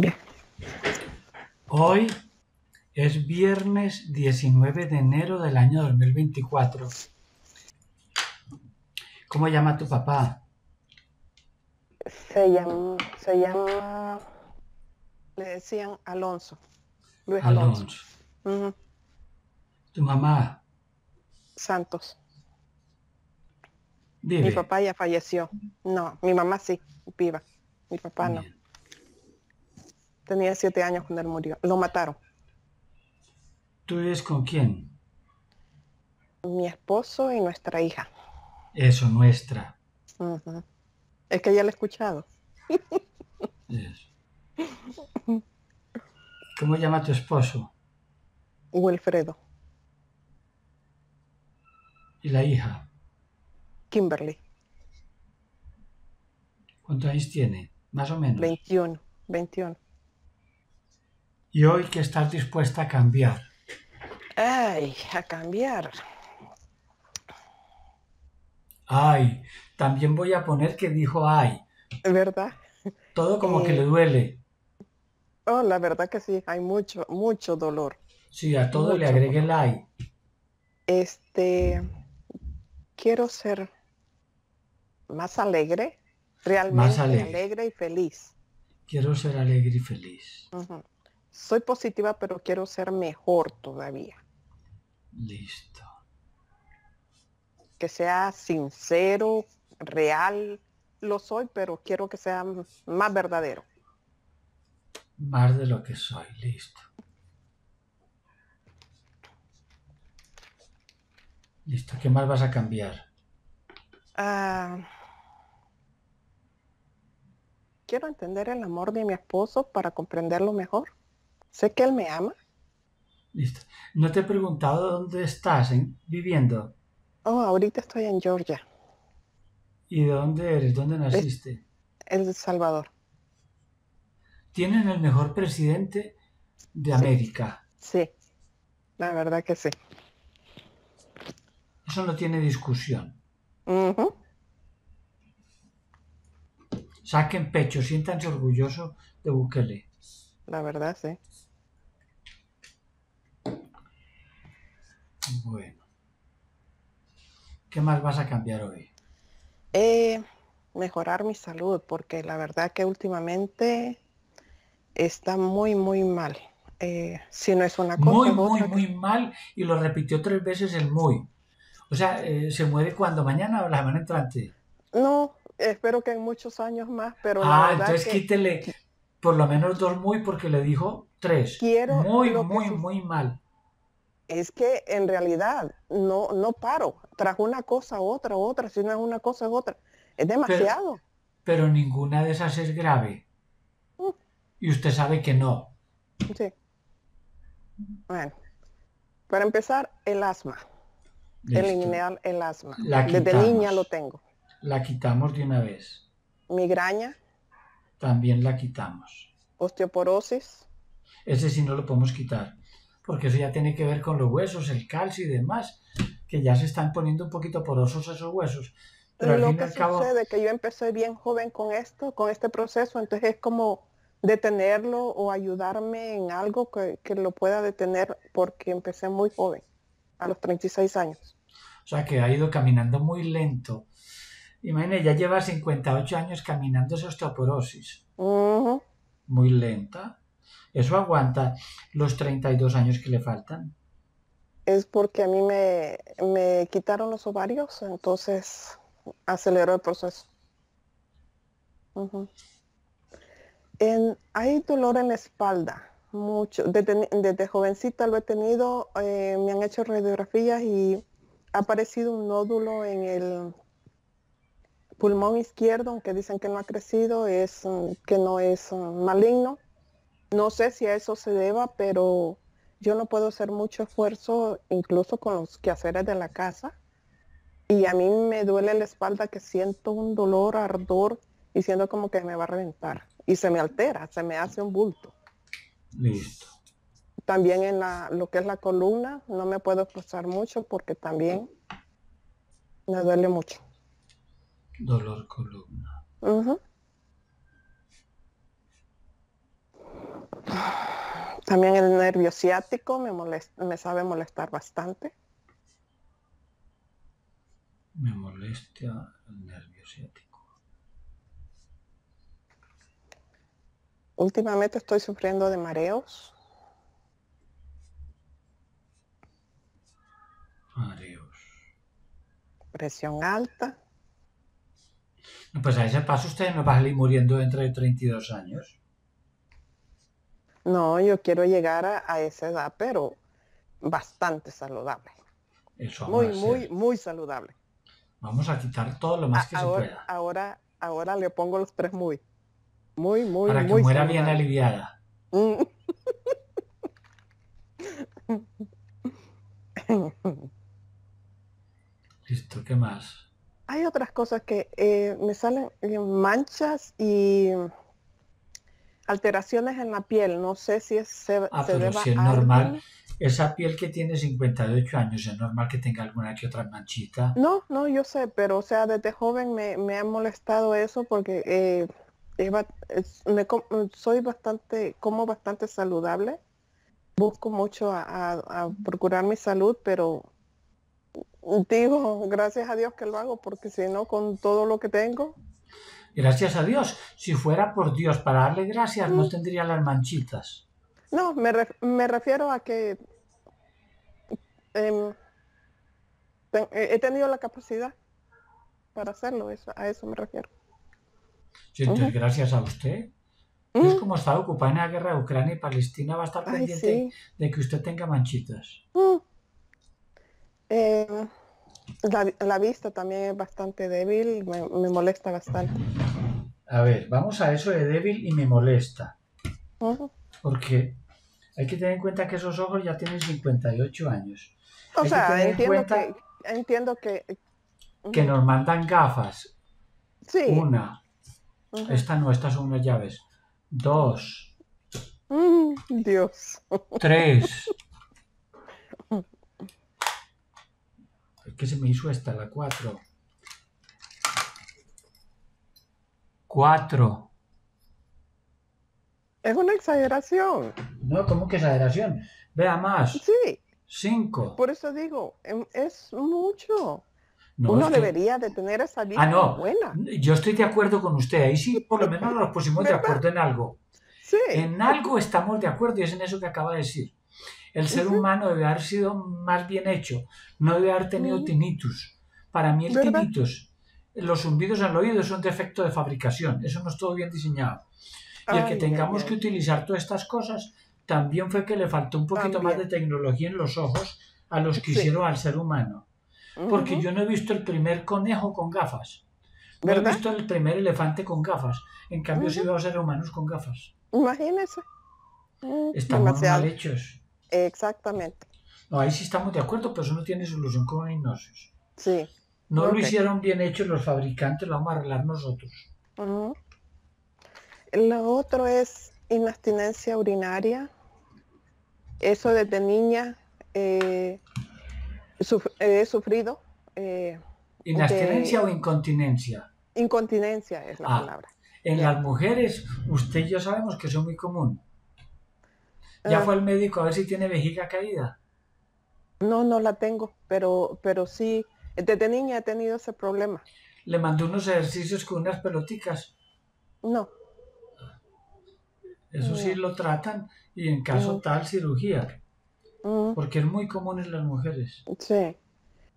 Ya. Hoy es viernes 19 de enero del año 2024. ¿Cómo llama tu papá? Se llama... Le decían Alonso. Luis Alonso. Uh-huh. ¿Tu mamá? Santos. ¿Vive? Mi papá ya falleció. No, mi mamá sí, viva. Mi papá no. Tenía 7 años cuando él murió. Lo mataron. ¿Tú vives con quién? Mi esposo y nuestra hija. Eso, nuestra. Uh-huh. Es que ya la he escuchado. Yes. ¿Cómo llama tu esposo? Wilfredo. ¿Y la hija? Kimberly. ¿Cuántos años tiene? Más o menos. 21. ¿Y hoy qué estás dispuesta a cambiar? Ay, a cambiar. Ay, también voy a poner que dijo ay. ¿Verdad? Todo como que le duele. Oh, la verdad que sí, hay mucho dolor. Sí, a todo mucho le agregué el ay. Quiero ser más alegre, realmente más alegre y feliz. Quiero ser alegre y feliz. Uh-huh. Soy positiva, pero quiero ser mejor todavía. Listo. Que sea sincero, real. Lo soy, pero quiero que sea más verdadero. Más de lo que soy, listo. Listo, ¿qué más vas a cambiar? Quiero entender el amor de mi esposo para comprenderlo mejor. Sé que él me ama. Listo. No te he preguntado dónde estás viviendo. Oh, ahorita estoy en Georgia. ¿Y de dónde eres? ¿Dónde naciste? El Salvador. Tienen el mejor presidente de América. Sí, la verdad que sí. Eso no tiene discusión. Uh-huh. Saquen pecho, siéntanse orgullosos de Bukele. La verdad, sí. Bueno. ¿Qué más vas a cambiar hoy? Mejorar mi salud, porque la verdad que últimamente está muy mal. Si no es una cosa... Muy mal, y lo repitió 3 veces el muy. O sea, ¿se muere cuando? ¿Mañana o la semana entrante? No, espero que en muchos años más, pero la verdad entonces que... quítele por lo menos 2 muy porque le dijo 3. Quiero muy mal. Es que en realidad no paro. Tras una cosa, otra. Si no es una cosa, es otra. Es demasiado. Pero ninguna de esas es grave. Y usted sabe que no. Sí. Bueno, para empezar, el asma. Listo. Eliminar el asma. Desde niña lo tengo. La quitamos de una vez. Migraña. También la quitamos. Osteoporosis. Ese sí no lo podemos quitar, porque eso ya tiene que ver con los huesos, el calcio y demás, que ya se están poniendo un poquito porosos esos huesos. Pero lo que sucede es que yo empecé bien joven con esto, con este proceso, entonces es como detenerlo o ayudarme en algo que lo pueda detener, porque empecé muy joven. A los 36 años. O sea que ha ido caminando muy lento. Imagínate, ya lleva 58 años caminando esa osteoporosis. Uh-huh. Muy lenta. Eso aguanta los 32 años que le faltan. Es porque a mí me quitaron los ovarios, entonces aceleró el proceso. Uh-huh. Hay dolor en la espalda. Mucho. Desde jovencita lo he tenido, me han hecho radiografías y ha aparecido un nódulo en el pulmón izquierdo, aunque dicen que no ha crecido, que no es maligno. No sé si a eso se deba, pero yo no puedo hacer mucho esfuerzo, incluso con los quehaceres de la casa. Y a mí me duele la espalda, que siento un dolor, ardor, y siento como que me va a reventar. Y se me altera, se me hace un bulto. Listo. También en lo que es la columna, no me puedo expresar mucho porque también me duele mucho. Dolor columna. Uh-huh. También el nervio ciático me sabe molestar bastante. Me molesta el nervio ciático. Últimamente estoy sufriendo de mareos. Mareos. Presión alta. Pues a ese paso usted no va a salir muriendo dentro de 32 años. No, yo quiero llegar a esa edad, pero bastante saludable. Eso muy, muy, muy saludable. Vamos a quitar todo lo más que se pueda. Ahora le pongo los tres muy. Muy, muy, para que muy muera saludable. Bien aliviada. Listo, ¿qué más? Hay otras cosas que me salen manchas y alteraciones en la piel. No sé si se deba si es normal. Alguien. Esa piel que tiene 58 años, ¿es normal que tenga alguna que otra manchita? No, no, yo sé, pero o sea, desde joven me ha molestado eso porque como bastante saludable. Busco mucho a procurar mi salud, pero digo, gracias a Dios que lo hago, porque si no, con todo lo que tengo... Gracias a Dios. Si fuera por Dios para darle gracias, no tendría las manchitas. No, me refiero a que he tenido la capacidad para hacerlo, a eso me refiero. Sí, entonces, gracias a usted. Es como está ocupada en la guerra de Ucrania y Palestina, va a estar pendiente de que usted tenga manchitas. La vista también es bastante débil, me molesta bastante. A ver, vamos a eso de débil y me molesta. Porque hay que tener en cuenta que esos ojos ya tienen 58 años. O sea, entiendo que nos mandan gafas. Sí. Una. Esta no, estas son unas llaves. 2. Dios. 3. ¿Por qué se me hizo esta? La 4. 4. Es una exageración. No, ¿cómo que exageración? Vea más. Sí. 5. Por eso digo, es mucho. No, uno debería de tener esa vida buena. Yo estoy de acuerdo con usted. Ahí sí, por lo menos nos pusimos de acuerdo en algo. Sí. En algo estamos de acuerdo y es en eso que acaba de decir. El ser humano debe haber sido más bien hecho. No debe haber tenido tinnitus. Para mí el tinnitus, los zumbidos en el oído, es un defecto de fabricación. Eso no es todo bien diseñado. Y el que tengamos que utilizar todas estas cosas, también fue que le faltó un poquito más de tecnología en los ojos a los que hicieron al ser humano. Porque yo no he visto el primer conejo con gafas. No he visto el primer elefante con gafas. En cambio, sí veo a seres humanos con gafas. Imagínense. Estamos mal hechos. Exactamente. No, ahí sí estamos de acuerdo, pero eso no tiene solución con hipnosis. Sí. No lo hicieron bien hecho los fabricantes, lo vamos a arreglar nosotros. Lo otro es inabstinencia urinaria. Eso desde niña... he sufrido. ¿Inabstinencia o incontinencia? Incontinencia es la palabra. En las mujeres, usted y yo sabemos que eso es muy común. ¿Ya fue al médico a ver si tiene vejiga caída? No, no la tengo, pero sí, desde niña he tenido ese problema. ¿Le mandó unos ejercicios con unas peloticas? No. Eso sí lo tratan y en caso tal, cirugía. Porque es muy común en las mujeres. Sí,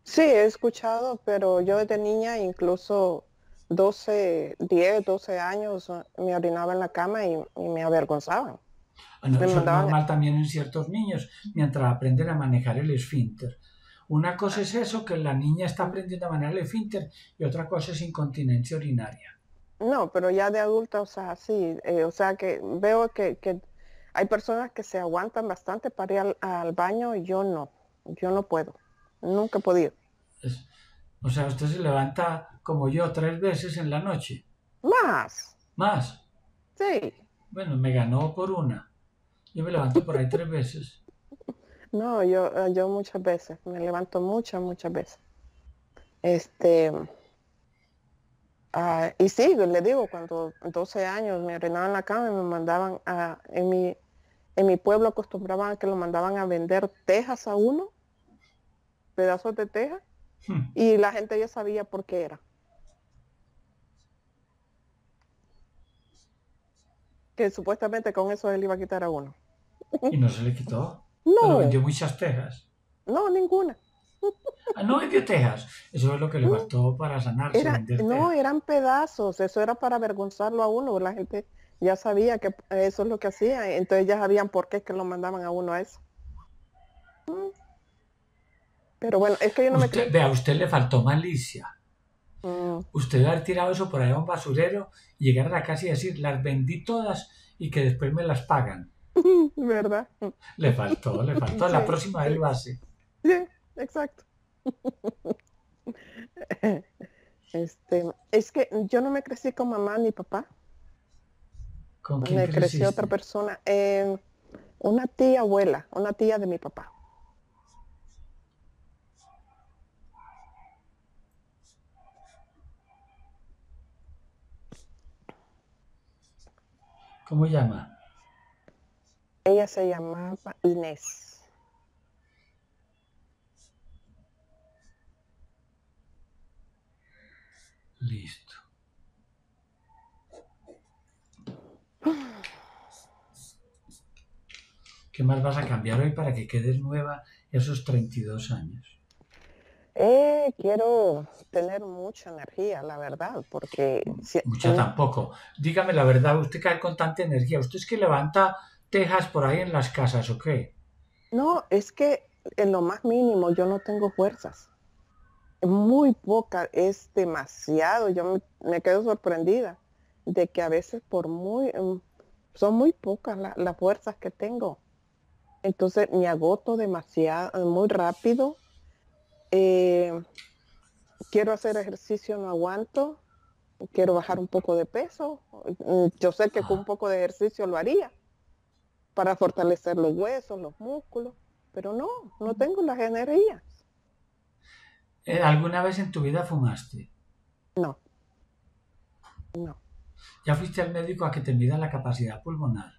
sí, he escuchado, pero yo desde niña, incluso 10, 12 años, me orinaba en la cama y me avergonzaban. Eso es normal también en ciertos niños, mientras aprenden a manejar el esfínter. Una cosa es eso, que la niña está aprendiendo a manejar el esfínter, y otra cosa es incontinencia urinaria. No, pero ya de adulta, o sea, sí, o sea, que veo que hay personas que se aguantan bastante para ir al baño y yo no puedo, nunca he podido. O sea, usted se levanta como yo 3 veces en la noche. ¿Más? ¿Más? Sí. Bueno, me ganó por una. Yo me levanto por ahí 3 veces. No, yo muchas veces, me levanto muchas veces. Y sí, les digo, cuando 12 años me orinaban en la cama y me mandaban en mi... En mi pueblo acostumbraban a que lo mandaban a vender tejas a uno, pedazos de teja, y la gente ya sabía por qué era. Que supuestamente con eso él iba a quitar a uno. ¿Y no se le quitó? No. Pero vendió muchas tejas. No, ninguna. Ah, no vendió tejas. Eso es lo que le faltó para sanarse. Eran pedazos. Eso era para avergonzarlo a uno. La gente ya sabía que eso es lo que hacía. Entonces ya sabían por qué es que lo mandaban a uno a eso. Pero bueno, es que yo no me creo. Vea, a usted le faltó malicia. Usted debe haber tirado eso por ahí a un basurero y llegar a la casa y decir, las vendí todas y que después me las pagan. ¿Verdad? Le faltó. Sí. La próxima vez lo hace. Sí, exacto. Es que yo no me crecí con mamá ni papá. ¿Con quién creciste? Me creció otra persona. Una tía abuela, una tía de mi papá. ¿Cómo llama? Ella se llamaba Inés. Listo. ¿Qué más vas a cambiar hoy para que quedes nueva esos 32 años? Quiero tener mucha energía, la verdad, porque... Mucha tampoco. Dígame la verdad, usted cae con tanta energía. ¿Usted es que levanta tejas por ahí en las casas o qué? No, es que en lo más mínimo yo no tengo fuerzas. Muy poca, es demasiado. Yo me quedo sorprendida de que a veces son muy pocas las fuerzas que tengo. Entonces me agoto demasiado, muy rápido. Quiero hacer ejercicio, no aguanto, quiero bajar un poco de peso. Yo sé que con un poco de ejercicio lo haría para fortalecer los huesos, los músculos, pero no tengo las energías. ¿Alguna vez en tu vida fumaste? No. No. ¿Ya fuiste al médico a que te mida la capacidad pulmonar?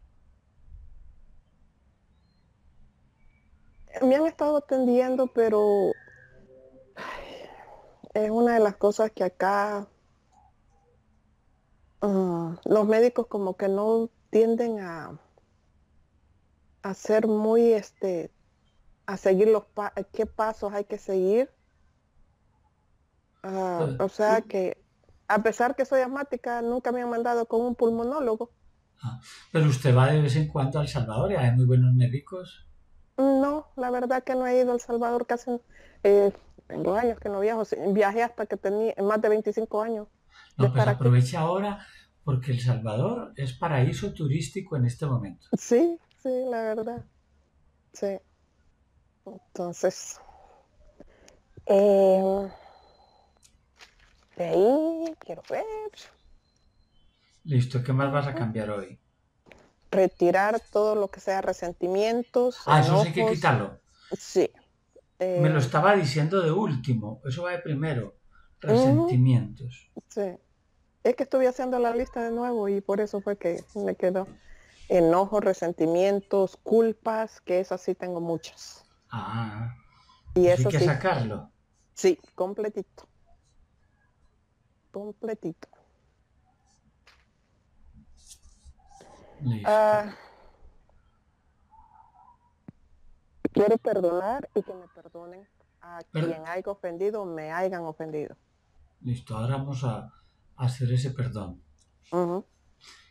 Me han estado atendiendo, pero... Es una de las cosas que acá los médicos como que no tienden a ser muy, a seguir qué pasos hay que seguir. O sea que, a pesar que soy asmática, nunca me han mandado con un pulmonólogo. Pero usted va de vez en cuando a El Salvador y hay muy buenos médicos. No, la verdad que no he ido a El Salvador casi... Tengo años que no viajo, viajé hasta que tenía más de 25 años. No, pues aprovecha ahora porque El Salvador es paraíso turístico en este momento. Sí, sí, la verdad. Sí. Entonces, de ahí quiero ver. Listo, ¿qué más vas a cambiar hoy? Retirar todo lo que sea resentimientos. Eso sí hay que quitarlo. Sí. Me lo estaba diciendo de último, eso va de primero, resentimientos. Sí, es que estuve haciendo la lista de nuevo y por eso fue que me quedó enojos, resentimientos, culpas, que esas sí tengo muchas. Y eso hay que sacarlo. Sí, completito. Completito. Listo. Quiero perdonar y que me perdonen a quien haya ofendido o me hayan ofendido. Listo, ahora vamos a hacer ese perdón.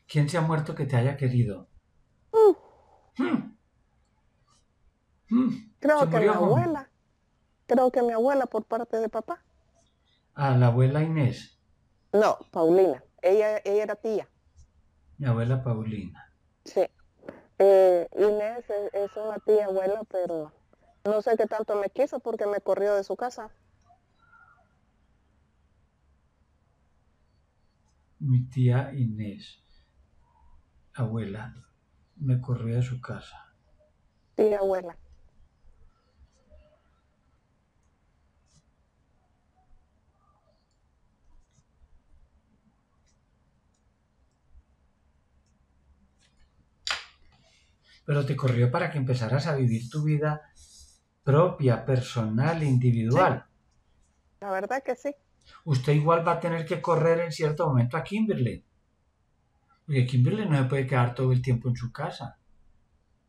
¿Quién se ha muerto que te haya querido? Creo que mi abuela. Creo que mi abuela por parte de papá. ¿La abuela Inés? No, Paulina. Ella era tía. Mi abuela Paulina. Sí. Inés es una tía abuela, pero no sé qué tanto me quiso porque me corrió de su casa. Mi tía Inés, abuela, me corrió de su casa. Tía abuela. pero te corrió para que empezaras a vivir tu vida propia, personal, individual. Sí. La verdad que sí. Usted igual va a tener que correr en cierto momento a Kimberly. Porque Kimberly no se puede quedar todo el tiempo en su casa.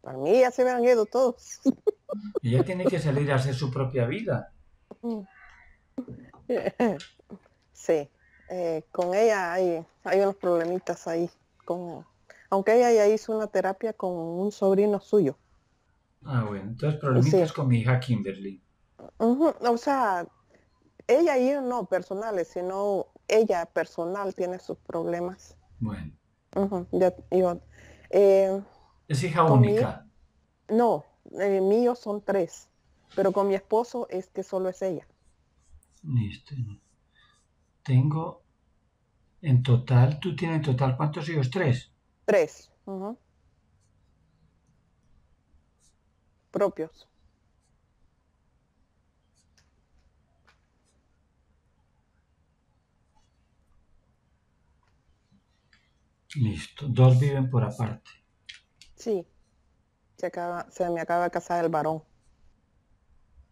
Para mí ya se me han ido todos. Ella tiene que salir a hacer su propia vida. Sí, con ella hay unos problemitas ahí. Aunque ella ya hizo una terapia con un sobrino suyo. Ah, bueno, entonces problemitas sí. Con mi hija Kimberly. O sea, ella y yo no personales, sino ella personal tiene sus problemas. Bueno. ¿Es hija única? No, míos son tres, pero con mi esposo es que solo es ella. Listo. Tengo en total, tú tienes en total, ¿cuántos hijos? ¿Tres? Tres. Propios. Listo, dos viven por aparte. Sí, se me acaba de casar el varón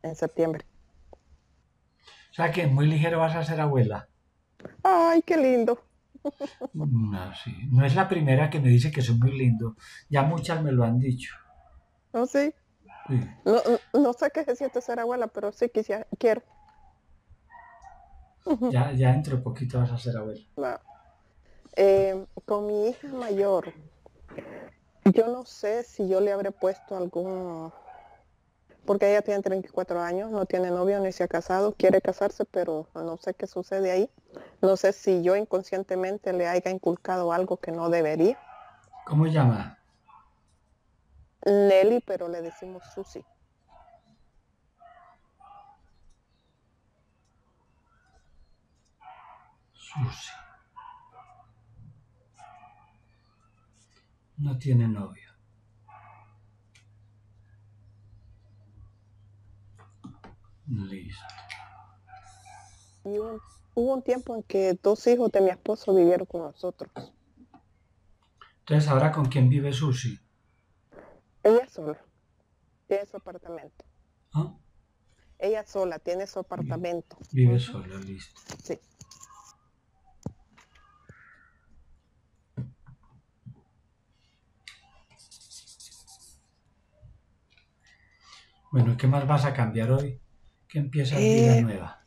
en septiembre. O sea que muy ligero vas a ser abuela. Ay, qué lindo. No, sí. No es la primera que me dice que soy muy lindo. Ya muchas me lo han dicho. ¿Oh, sí? Sí. No sé qué se siente ser abuela, pero sí quisiera, quiero. Ya dentro de poquito vas a ser abuela. No. Con mi hija mayor, yo no sé si yo le habré puesto algún... Porque ella tiene 34 años, no tiene novio, ni se ha casado, quiere casarse, pero no sé qué sucede ahí. No sé si yo inconscientemente le haya inculcado algo que no debería. ¿Cómo llama? Nelly, pero le decimos Susi. Susi. No tiene novio. Listo. Y hubo un tiempo en que dos hijos de mi esposo vivieron con nosotros. Entonces, ¿ahora con quién vive Susi? Ella sola. Tiene su apartamento. ¿Ah? Ella sola, tiene su apartamento. Vive sola, listo. Sí. Bueno, ¿qué más vas a cambiar hoy? ¿Qué empieza vida nueva?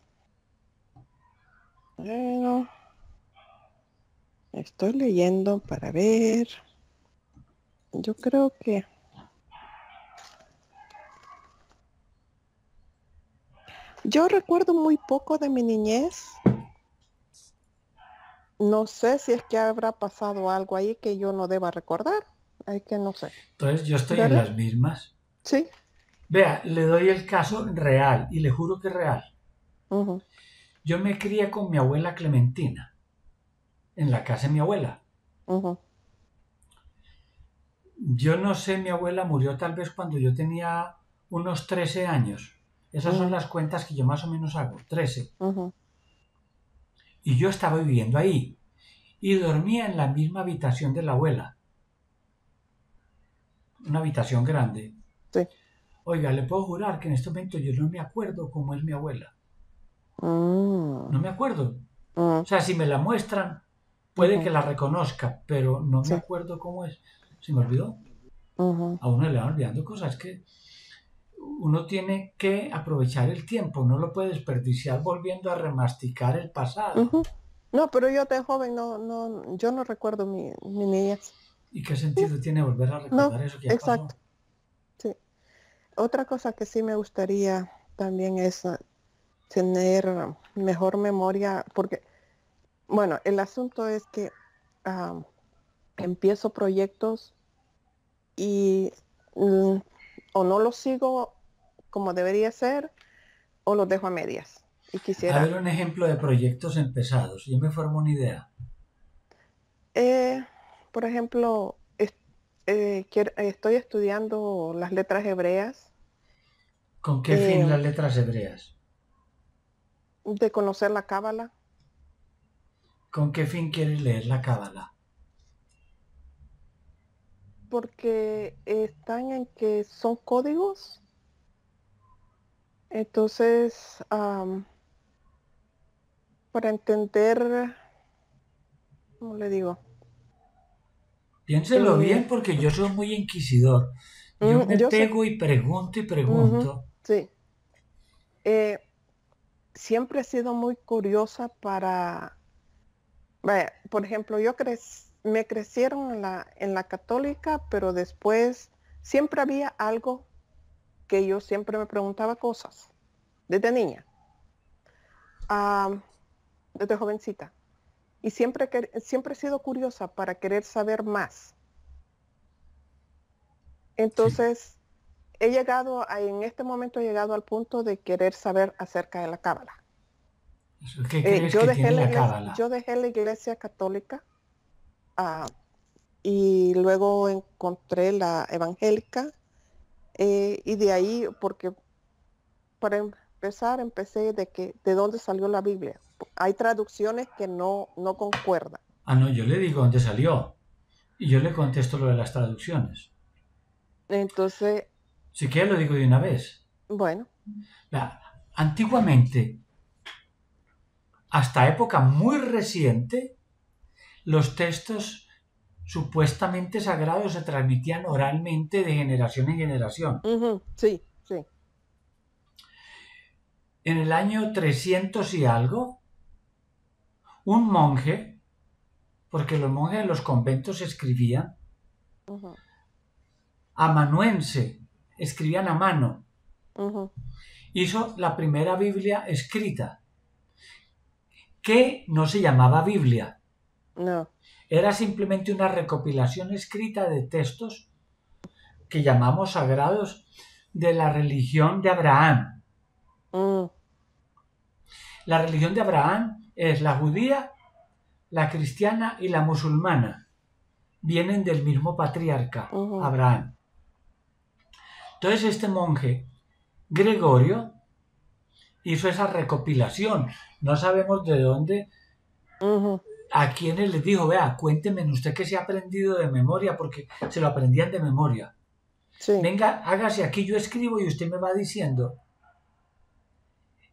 Bueno, estoy leyendo para ver. Yo creo que... Yo recuerdo muy poco de mi niñez. No sé si es que habrá pasado algo ahí que yo no deba recordar. Es que no sé. Entonces yo estoy en las mismas. Sí. Vea, le doy el caso real, y le juro que es real. Yo me crié con mi abuela Clementina, en la casa de mi abuela. Yo no sé, mi abuela murió tal vez cuando yo tenía unos 13 años. Esas son las cuentas que yo más o menos hago, 13. Y yo estaba viviendo ahí, y dormía en la misma habitación de la abuela. Una habitación grande. Sí. Oiga, le puedo jurar que en este momento yo no me acuerdo cómo es mi abuela. No me acuerdo. O sea, si me la muestran, puede que la reconozca, pero no me acuerdo cómo es. Se me olvidó. A uno le van olvidando cosas. Que uno tiene que aprovechar el tiempo. No lo puede desperdiciar volviendo a remasticar el pasado. No, pero yo de joven, yo no recuerdo mi niñez. ¿Y qué sentido tiene volver a recordar eso que ya pasó? Exacto. Otra cosa que sí me gustaría también es tener mejor memoria, porque, bueno, el asunto es que empiezo proyectos y o no los sigo como debería ser, o los dejo a medias. Y quisiera... A ver, un ejemplo de proyectos empezados. Yo me formo una idea. Por ejemplo, estoy estudiando las letras hebreas. ¿Con qué fin las letras hebreas? De conocer la cábala. ¿Con qué fin quieres leer la cábala? porque están en que son códigos. Entonces, para entender, ¿cómo le digo? Piénselo bien, porque yo soy muy inquisidor. Yo me pego y pregunto y pregunto. Sí. Siempre he sido muy curiosa para... Vaya, por ejemplo, yo me crecieron en la católica, pero después siempre había algo que yo siempre me preguntaba cosas, desde niña, desde jovencita. Y siempre he sido curiosa para querer saber más. Entonces, he llegado, en este momento he llegado al punto de querer saber acerca de la cábala. ¿Qué crees que tiene la cábala? Yo dejé la iglesia católica y luego encontré la evangélica. Y de ahí, porque para empezar, empecé de dónde salió la Biblia. Hay traducciones que no concuerdan. Ah, no, yo le digo dónde salió. Y yo le contesto lo de las traducciones. Entonces... Si quieres lo digo de una vez. Bueno. Antiguamente, hasta época muy reciente, los textos supuestamente sagrados se transmitían oralmente de generación en generación. Sí, sí. En el año 300 y algo, un monje, porque los monjes de los conventos escribían, amanuense, escribían a mano, hizo la primera Biblia escrita, que no se llamaba Biblia. No. Era simplemente una recopilación escrita de textos que llamamos sagrados de la religión de Abraham. La religión de Abraham es la judía, la cristiana y la musulmana. Vienen del mismo patriarca, Abraham. Entonces este monje, Gregorio, hizo esa recopilación. No sabemos de dónde... A quienes les dijo, vea, cuénteme usted que se ha aprendido de memoria, porque se lo aprendían de memoria. Sí. Venga, hágase aquí, yo escribo y usted me va diciendo.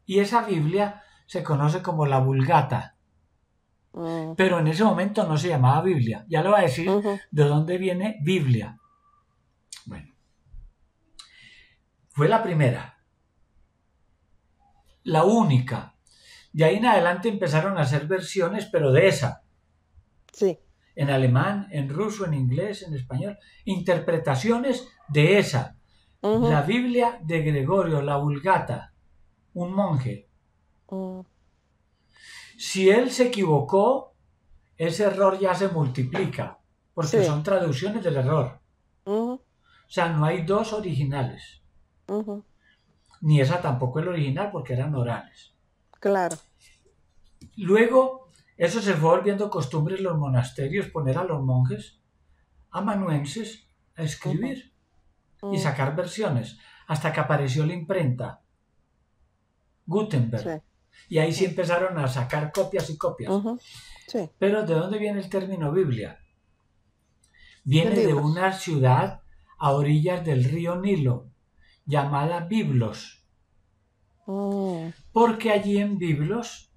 Y esa Biblia se conoce como la Vulgata. Pero en ese momento no se llamaba Biblia. Ya le va a decir de dónde viene Biblia. Bueno. Fue la primera. La única. De ahí en adelante empezaron a hacer versiones, pero de esa. Sí. En alemán, en ruso, en inglés, en español. Interpretaciones de esa. La Biblia de Gregorio, la Vulgata, un monje. Si él se equivocó, ese error ya se multiplica, porque son traducciones del error. O sea, no hay dos originales. Ni esa tampoco el original, porque eran orales. Claro. Luego, eso se fue volviendo costumbre en los monasterios, poner a los monjes amanuenses a escribir y sacar versiones, hasta que apareció la imprenta, Gutenberg. Y ahí sí empezaron a sacar copias y copias. Pero ¿de dónde viene el término Biblia? Viene de una ciudad a orillas del río Nilo, llamada Biblos. Porque allí en Biblos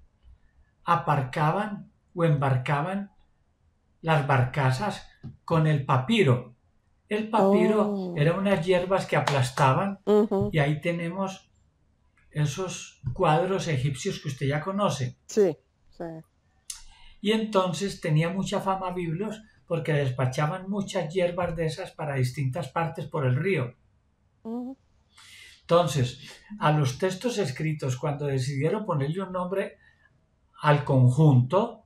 aparcaban o embarcaban las barcazas con el papiro. El papiro eran unas hierbas que aplastaban y ahí tenemos esos cuadros egipcios que usted ya conoce. Sí, sí. Y entonces tenía mucha fama Biblos porque despachaban muchas hierbas de esas para distintas partes por el río. Entonces, a los textos escritos, cuando decidieron ponerle un nombre al conjunto,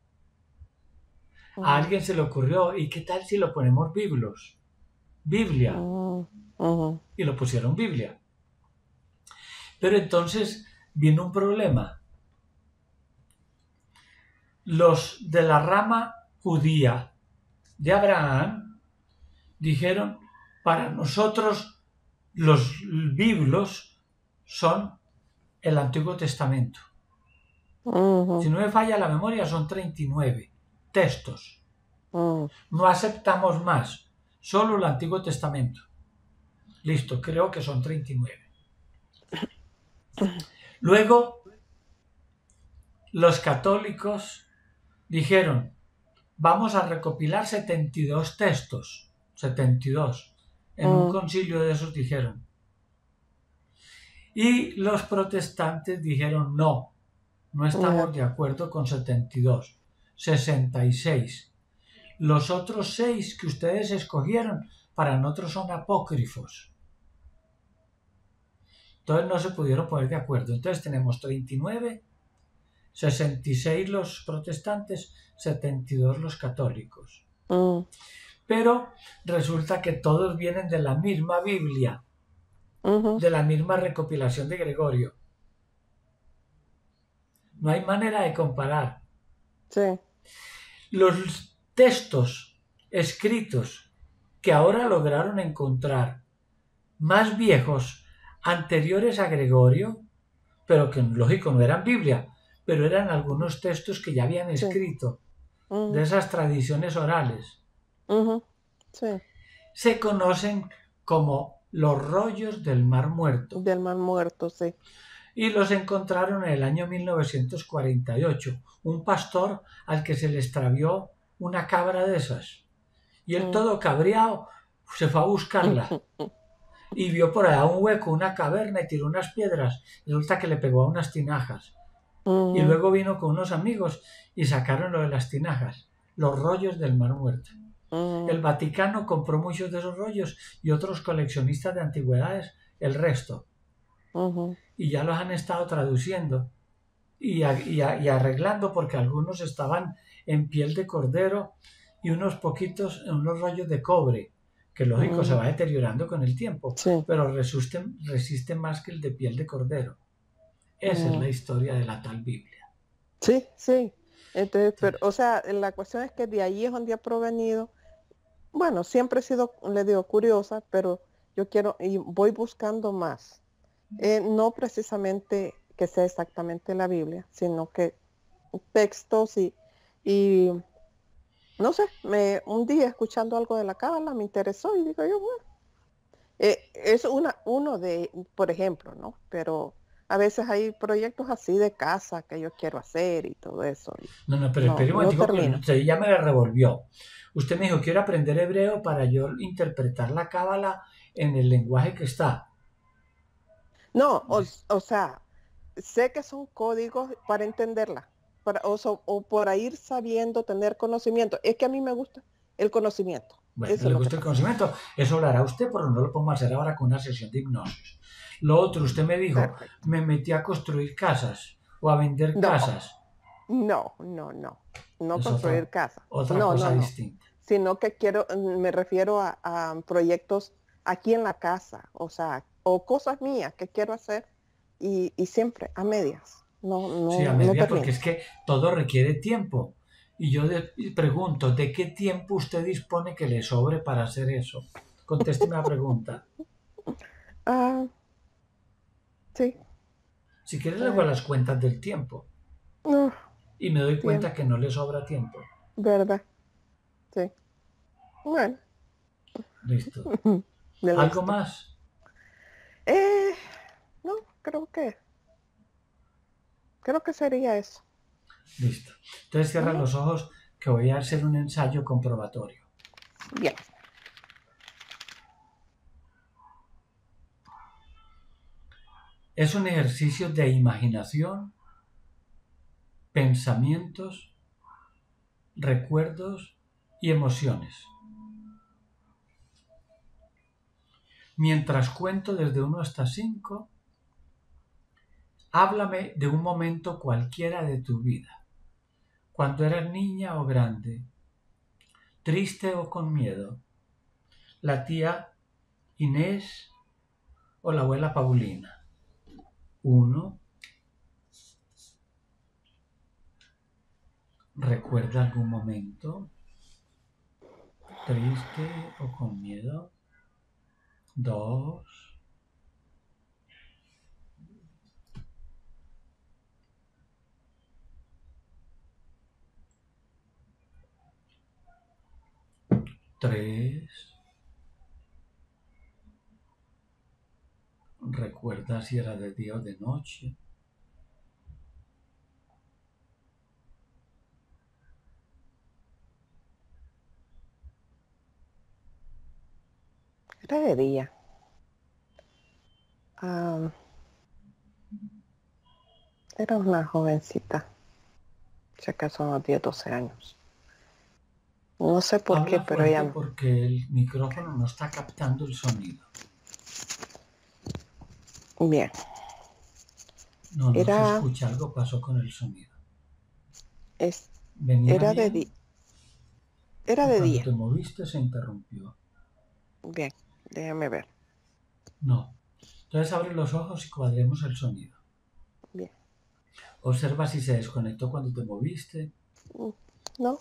a alguien se le ocurrió, ¿y qué tal si lo ponemos Biblos? Biblia. Y lo pusieron Biblia. Pero entonces vino un problema. Los de la rama judía de Abraham dijeron, para nosotros los Biblos son el Antiguo Testamento. Si no me falla la memoria, son 39 textos. No aceptamos más. Solo el Antiguo Testamento. Listo, creo que son 39. Luego, los católicos dijeron, vamos a recopilar 72 textos. 72. En un concilio de esos dijeron. Y los protestantes dijeron, no, no estamos de acuerdo con 72. 66. Los otros 6 que ustedes escogieron para nosotros son apócrifos. Entonces no se pudieron poner de acuerdo. Entonces tenemos 39, 66 los protestantes, 72 los católicos. Pero resulta que todos vienen de la misma Biblia, de la misma recopilación de Gregorio. No hay manera de comparar. Sí. Los textos escritos que ahora lograron encontrar más viejos, anteriores a Gregorio, pero que lógico no eran Biblia, pero eran algunos textos que ya habían escrito, de esas tradiciones orales, se conocen como los rollos del Mar Muerto. Del Mar Muerto, sí. Y los encontraron en el año 1948, un pastor al que se le extravió una cabra de esas. Y él todo cabreado se fue a buscarla y vio por allá un hueco, una caverna, y tiró unas piedras. Resulta que le pegó a unas tinajas. Y luego vino con unos amigos y sacaron lo de las tinajas, los rollos del Mar Muerto. El Vaticano compró muchos de esos rollos y otros coleccionistas de antigüedades el resto. Y ya los han estado traduciendo y arreglando, porque algunos estaban en piel de cordero y unos poquitos en unos rollos de cobre, que lógico se va deteriorando con el tiempo, pero resisten más que el de piel de cordero. Esa es la historia de la tal Biblia. Sí, sí. Entonces, pero, o sea, la cuestión es que de ahí es donde ha provenido. Bueno, siempre he sido, le digo, curiosa, pero yo quiero y voy buscando más. No precisamente que sea exactamente la Biblia, sino que textos y no sé, un día escuchando algo de la cábala me interesó y digo yo, bueno, es uno de, por ejemplo, ¿no? Pero a veces hay proyectos así de casa que yo quiero hacer y todo eso. No, no, pero espere un momento, usted ya me la revolvió. Usted me dijo, quiero aprender hebreo para yo interpretar la cábala en el lenguaje que está. No, o sea, sé que son códigos para entenderla, o para ir sabiendo, tener conocimiento. Es que a mí me gusta el conocimiento. Bueno, eso le gusta el conocimiento. Eso lo hará usted, pero no lo pongo a hacer ahora con una sesión de hipnosis. Lo otro, usted me dijo, perfecto, me metí a construir casas o a vender casas. No es construir casas. Otra cosa distinta. Sino que me refiero a proyectos aquí en la casa, o sea, o cosas mías que quiero hacer y siempre a medias. Sí, a medias, porque es que todo requiere tiempo. Y yo le pregunto, ¿de qué tiempo usted dispone que le sobre para hacer eso? Contésteme la pregunta. Sí. Si quieres le hago las cuentas del tiempo. Y me doy cuenta que no le sobra tiempo. ¿Verdad? Sí. Bueno. Listo. ¿Algo más? No, creo que sería eso. Listo. Entonces cierra los ojos, que voy a hacer un ensayo comprobatorio. Bien. Es un ejercicio de imaginación, pensamientos, recuerdos y emociones. Mientras cuento desde 1 hasta 5, háblame de un momento cualquiera de tu vida, cuando eras niña o grande, triste o con miedo, la tía Inés o la abuela Paulina. 1. ¿Recuerda algún momento triste o con miedo? 2. ¿3? recuerda si era de día o de noche. Era de día. Era una jovencita, si acaso unos 10, 12 años. No sé por habla qué, pero ella... porque el micrófono no está captando el sonido. Bien. No, no se escucha, algo pasó con el sonido. Era de día. Era de día. Cuando te moviste se interrumpió. Bien, déjame ver. No. Entonces abre los ojos y cuadremos el sonido. Bien. Observa si se desconectó cuando te moviste. No.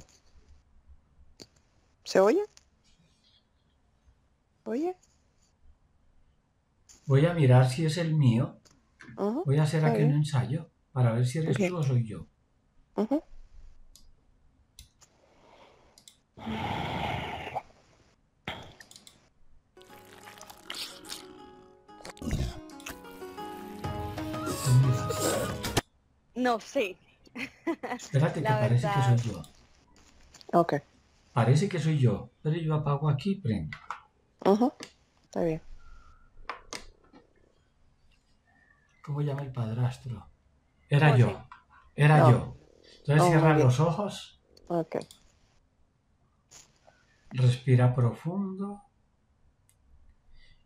¿Se oye? ¿Oye? Voy a mirar si es el mío. Voy a hacer aquí un ensayo para ver si eres tú o soy yo. No, sí. Espérate, que parece que soy yo. Ok. Parece que soy yo, pero yo apago aquí y prendo. Está bien. ¿Cómo llama el padrastro? Era yo. Sí. Era yo. Entonces cierra los ojos. Ok. Respira profundo.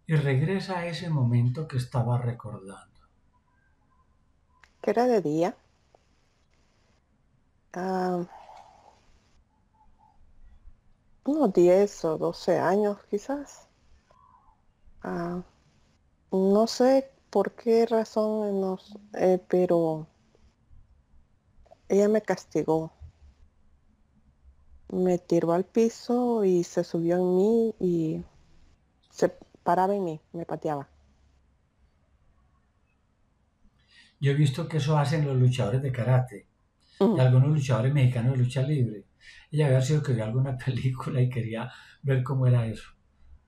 Y regresa a ese momento que estaba recordando. Que era de día. Unos 10 o 12 años quizás. No sé por qué razón, pero ella me castigó. Me tiró al piso y se subió en mí y se paraba en mí, me pateaba. Yo he visto que eso hacen los luchadores de karate. Y algunos luchadores mexicanos de lucha libre. Ella había sido que vio alguna película y quería ver cómo era eso.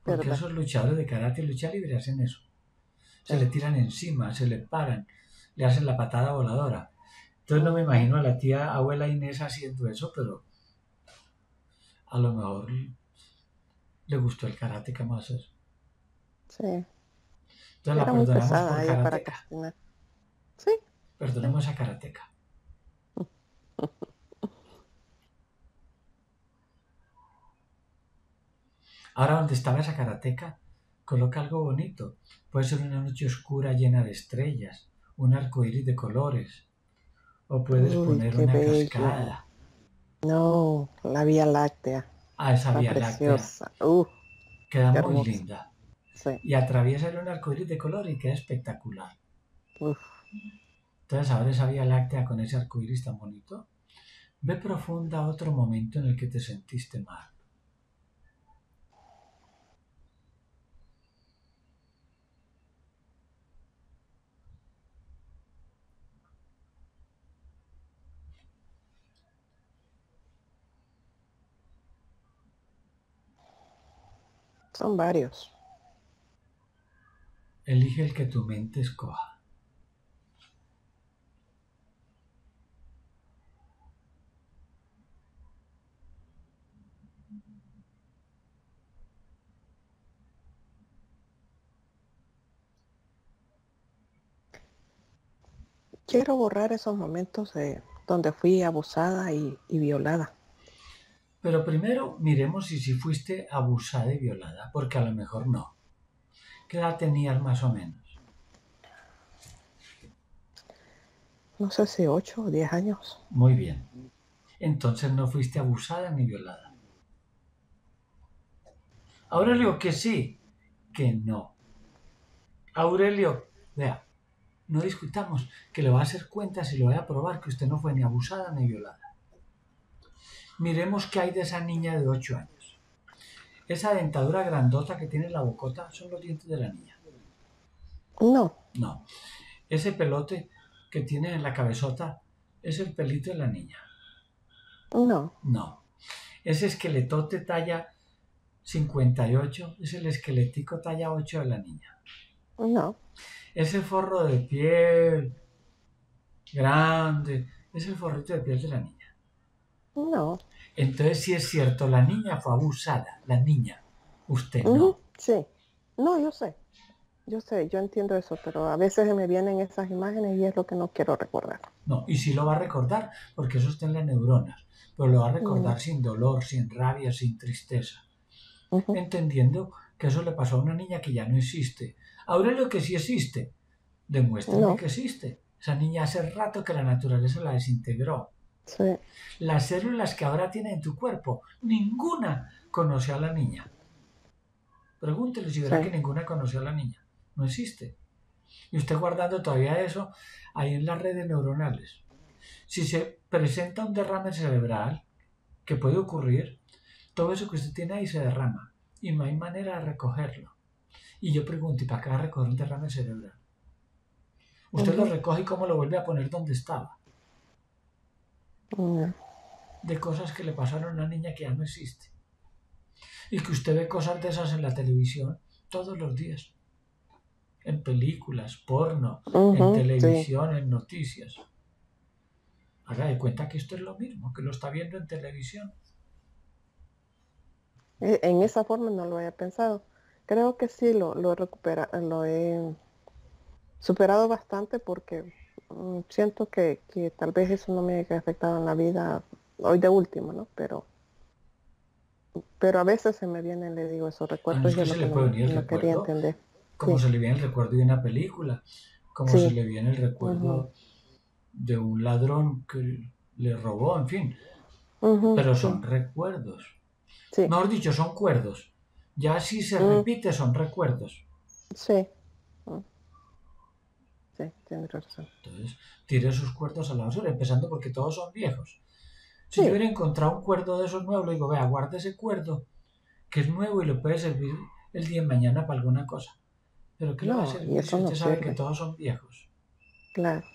Porque esos luchadores de karate y lucha libre hacen eso. Se le tiran encima, se le paran, le hacen la patada voladora. Entonces no me imagino a la tía abuela Inés haciendo eso, pero a lo mejor le gustó el karate que vamos a hacer. Sí. Entonces la perdonamos por karateca. Sí. Perdonemos a karateca. Ahora donde estaba esa karateca, coloca algo bonito. Puede ser una noche oscura llena de estrellas, un arcoíris de colores, o puedes poner una cascada. No, la Vía Láctea. Ah, esa Vía Láctea. Queda muy linda. Sí. Y atraviesa un arcoíris de color y queda espectacular. Entonces ahora esa Vía Láctea con ese arcoíris tan bonito. Ve profunda otro momento en el que te sentiste mal. Son varios. Elige el que tu mente escoja. Quiero borrar esos momentos de donde fui abusada y violada. Pero primero miremos si fuiste abusada y violada, porque a lo mejor no. ¿Qué edad tenías más o menos? No sé si 8 o 10 años. Muy bien. Entonces no fuiste abusada ni violada. Aurelio, que sí, que no. Aurelio, vea, no discutamos, que le va a hacer cuentas y le voy a probar que usted no fue ni abusada ni violada. Miremos qué hay de esa niña de 8 años. Esa dentadura grandota que tiene la bocota son los dientes de la niña. No. No. Ese pelote que tiene en la cabezota es el pelito de la niña. No. No. Ese esqueletote talla 58 es el esqueletico talla 8 de la niña. No. Ese forro de piel grande es el forrito de piel de la niña. No. Entonces, sí es cierto, la niña fue abusada, la niña. Usted no. Sí. No, yo sé. Yo sé, yo entiendo eso, pero a veces me vienen esas imágenes y es lo que no quiero recordar. No, y sí lo va a recordar, porque eso está en las neuronas, pero lo va a recordar sin dolor, sin rabia, sin tristeza, entendiendo que eso le pasó a una niña que ya no existe. Aurelio, que sí existe, demuéstrame que existe. Esa niña hace rato que la naturaleza la desintegró. Sí. Las células que ahora tiene en tu cuerpo, ninguna conoce a la niña. Pregúntele si verá que ninguna conoció a la niña. No existe. Y usted guardando todavía eso ahí en las redes neuronales. Si se presenta un derrame cerebral, que puede ocurrir, todo eso que usted tiene ahí se derrama y no hay manera de recogerlo. Y yo pregunto, ¿y para qué va a recoger un derrame cerebral? Usted lo recoge y cómo lo vuelve a poner donde estaba. De cosas que le pasaron a una niña que ya no existe. Y que usted ve cosas de esas en la televisión todos los días. En películas, porno, en televisión, en noticias. Haga de cuenta que esto es lo mismo, que lo está viendo en televisión. En esa forma no lo había pensado. Creo que sí lo he superado bastante porque siento que tal vez eso no me haya afectado en la vida hoy de último, ¿no? Pero a veces se me vienen, le digo, esos recuerdos. No, es que se le puede venir el recuerdo, como se le viene el recuerdo de una película, como se le viene el recuerdo de un ladrón que le robó, en fin. Pero son recuerdos. Mejor dicho, son cuerdos. Ya si se repite, son recuerdos. Sí. Sí, tiene razón. Entonces, tire sus cuerdos a la basura, empezando porque todos son viejos. Si yo hubiera encontrado un cuerdo de esos nuevos, le digo, vea, guarda ese cuerdo, que es nuevo y le puede servir el día de mañana para alguna cosa. Pero ¿qué le va a servir si usted sabe que todos son viejos? Claro.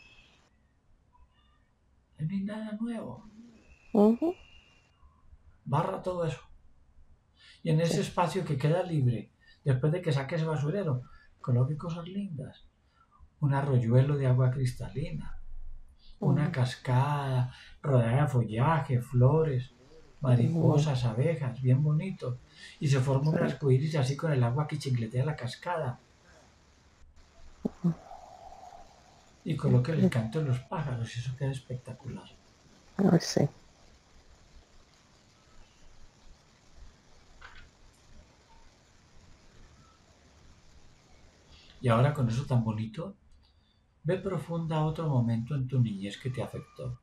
No hay nada nuevo. Barra todo eso. Y en ese espacio que queda libre, después de que saque ese basurero, coloque cosas lindas. Un arroyuelo de agua cristalina. Una cascada, rodeada de follaje, flores, mariposas, abejas, bien bonito. Y se forma un arcoíris así con el agua que chingletea la cascada. Y coloque el canto de los pájaros, y eso queda espectacular. Ay, sí. Y ahora con eso tan bonito, ve profunda a otro momento en tu niñez que te afectó.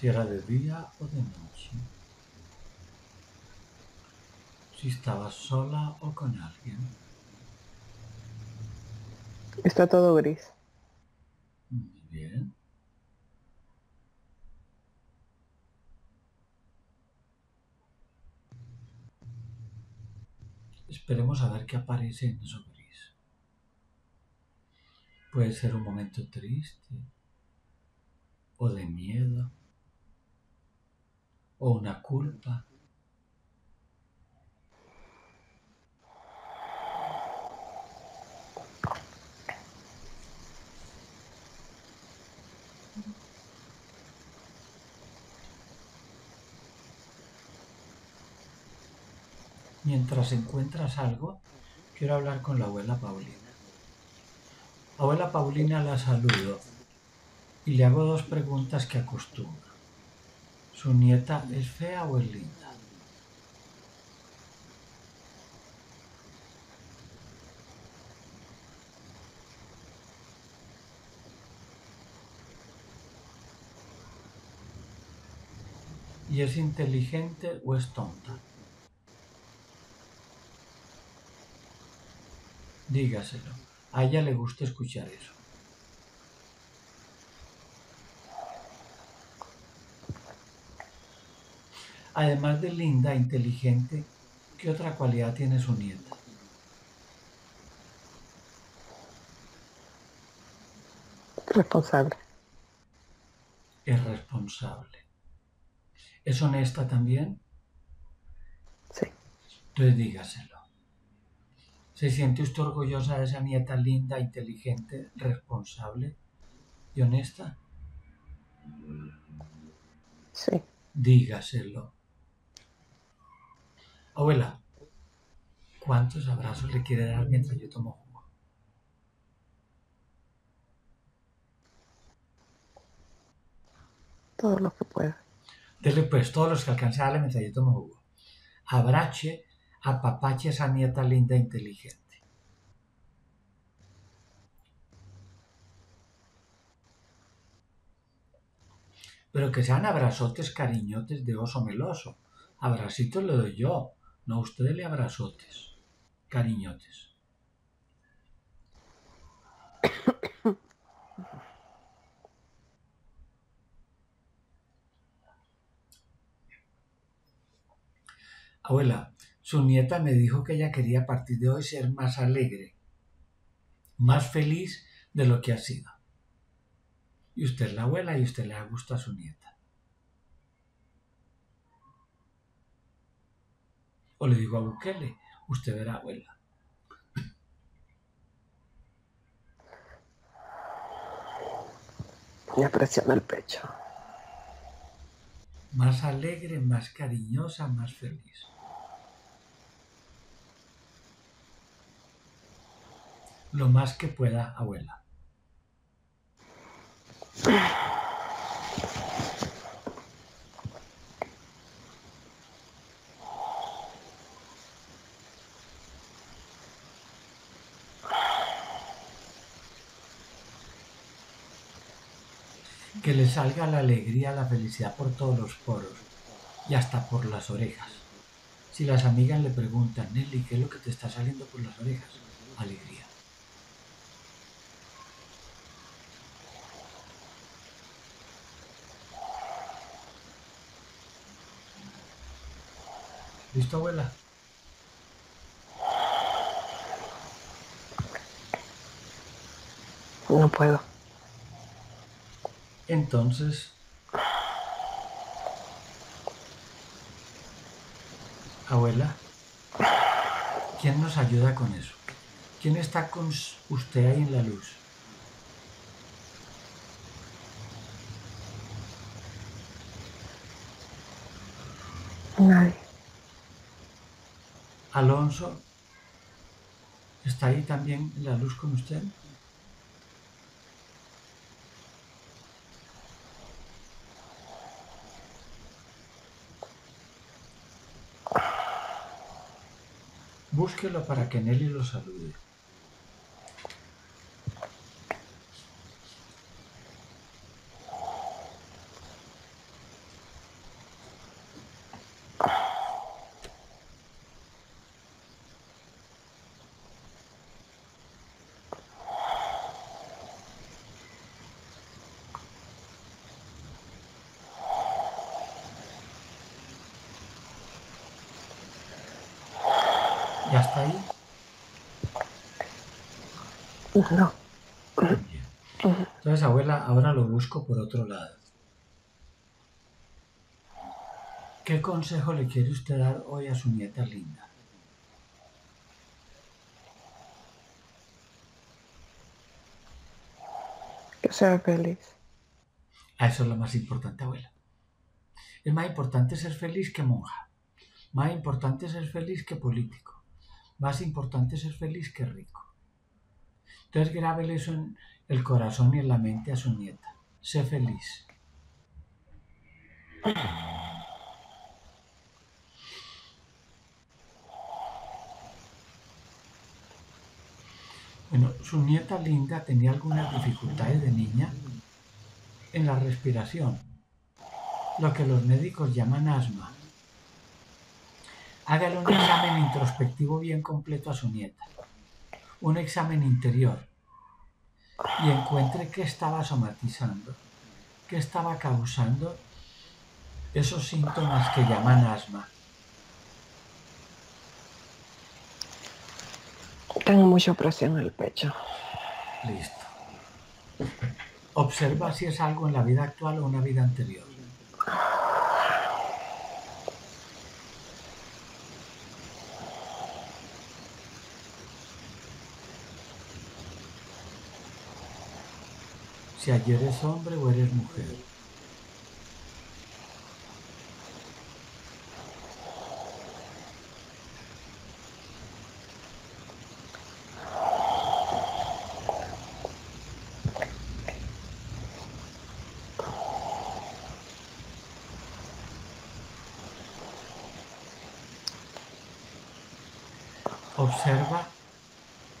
Si era de día o de noche, si estabas sola o con alguien. Está todo gris. Muy bien. Esperemos a ver qué aparece en eso gris. Puede ser un momento triste o de miedo. O una culpa. Mientras encuentras algo, quiero hablar con la abuela Paulina. Abuela Paulina, la saludo y le hago dos preguntas que acostumbro. ¿Su nieta es fea o es linda? ¿Y es inteligente o es tonta? Dígaselo. A ella le gusta escuchar eso. Además de linda e inteligente, ¿qué otra cualidad tiene su nieta? Responsable. Es responsable. ¿Es honesta también? Sí. Entonces dígaselo. ¿Se siente usted orgullosa de esa nieta linda, inteligente, responsable y honesta? Sí. Dígaselo. Abuela, ¿cuántos abrazos le quiere dar mientras yo tomo jugo? Todos los que pueda. Dele pues todos los que alcance a darle mientras yo tomo jugo. Abrache, apapache a esa nieta linda e inteligente. Pero que sean abrazotes cariñotes de oso meloso. Abracitos le doy yo. No, a usted le abrazotes cariñotes. Abuela, su nieta me dijo que ella quería a partir de hoy ser más alegre, más feliz de lo que ha sido. Y usted es la abuela y usted le da gusto a su nieta. O le digo a Bukele, usted verá, abuela. Me presiona el pecho. Más alegre, más cariñosa, más feliz. Lo más que pueda, abuela. Que le salga la alegría, la felicidad por todos los poros y hasta por las orejas. Si las amigas le preguntan, Nelly, ¿qué es lo que te está saliendo por las orejas? Alegría. ¿Listo, abuela? No puedo. Entonces, abuela, ¿quién nos ayuda con eso? ¿Quién está con usted ahí en la luz? Nadie. Alonso, ¿está ahí también en la luz con usted? Búsquelo para que Nelly lo salude. ¿Ya está ahí? No. Entonces, abuela, ahora lo busco por otro lado. ¿Qué consejo le quiere usted dar hoy a su nieta linda? Que sea feliz. Eso es lo más importante, abuela. Es más importante ser feliz que monja. Más importante ser feliz que político. Más importante es ser feliz que rico. Entonces grábele eso en el corazón y en la mente a su nieta. Sé feliz. Bueno, su nieta linda tenía algunas dificultades de niña en la respiración, lo que los médicos llaman asma. Hágale un examen introspectivo bien completo a su nieta. un examen interior y encuentre qué estaba somatizando, qué estaba causando esos síntomas que llaman asma. Tengo mucho presión en el pecho. Listo. Observa si es algo en la vida actual o una vida anterior. Si ayer eres hombre o eres mujer. Observa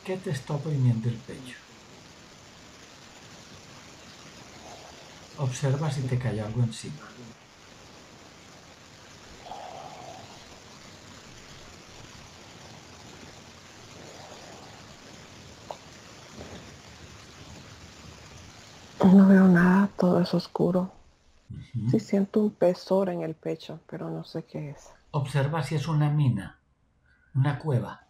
qué te está oprimiendo el pecho. Observa si te cae algo encima. No veo nada, todo es oscuro. Sí siento un pesor en el pecho, pero no sé qué es. Observa si es una mina, una cueva.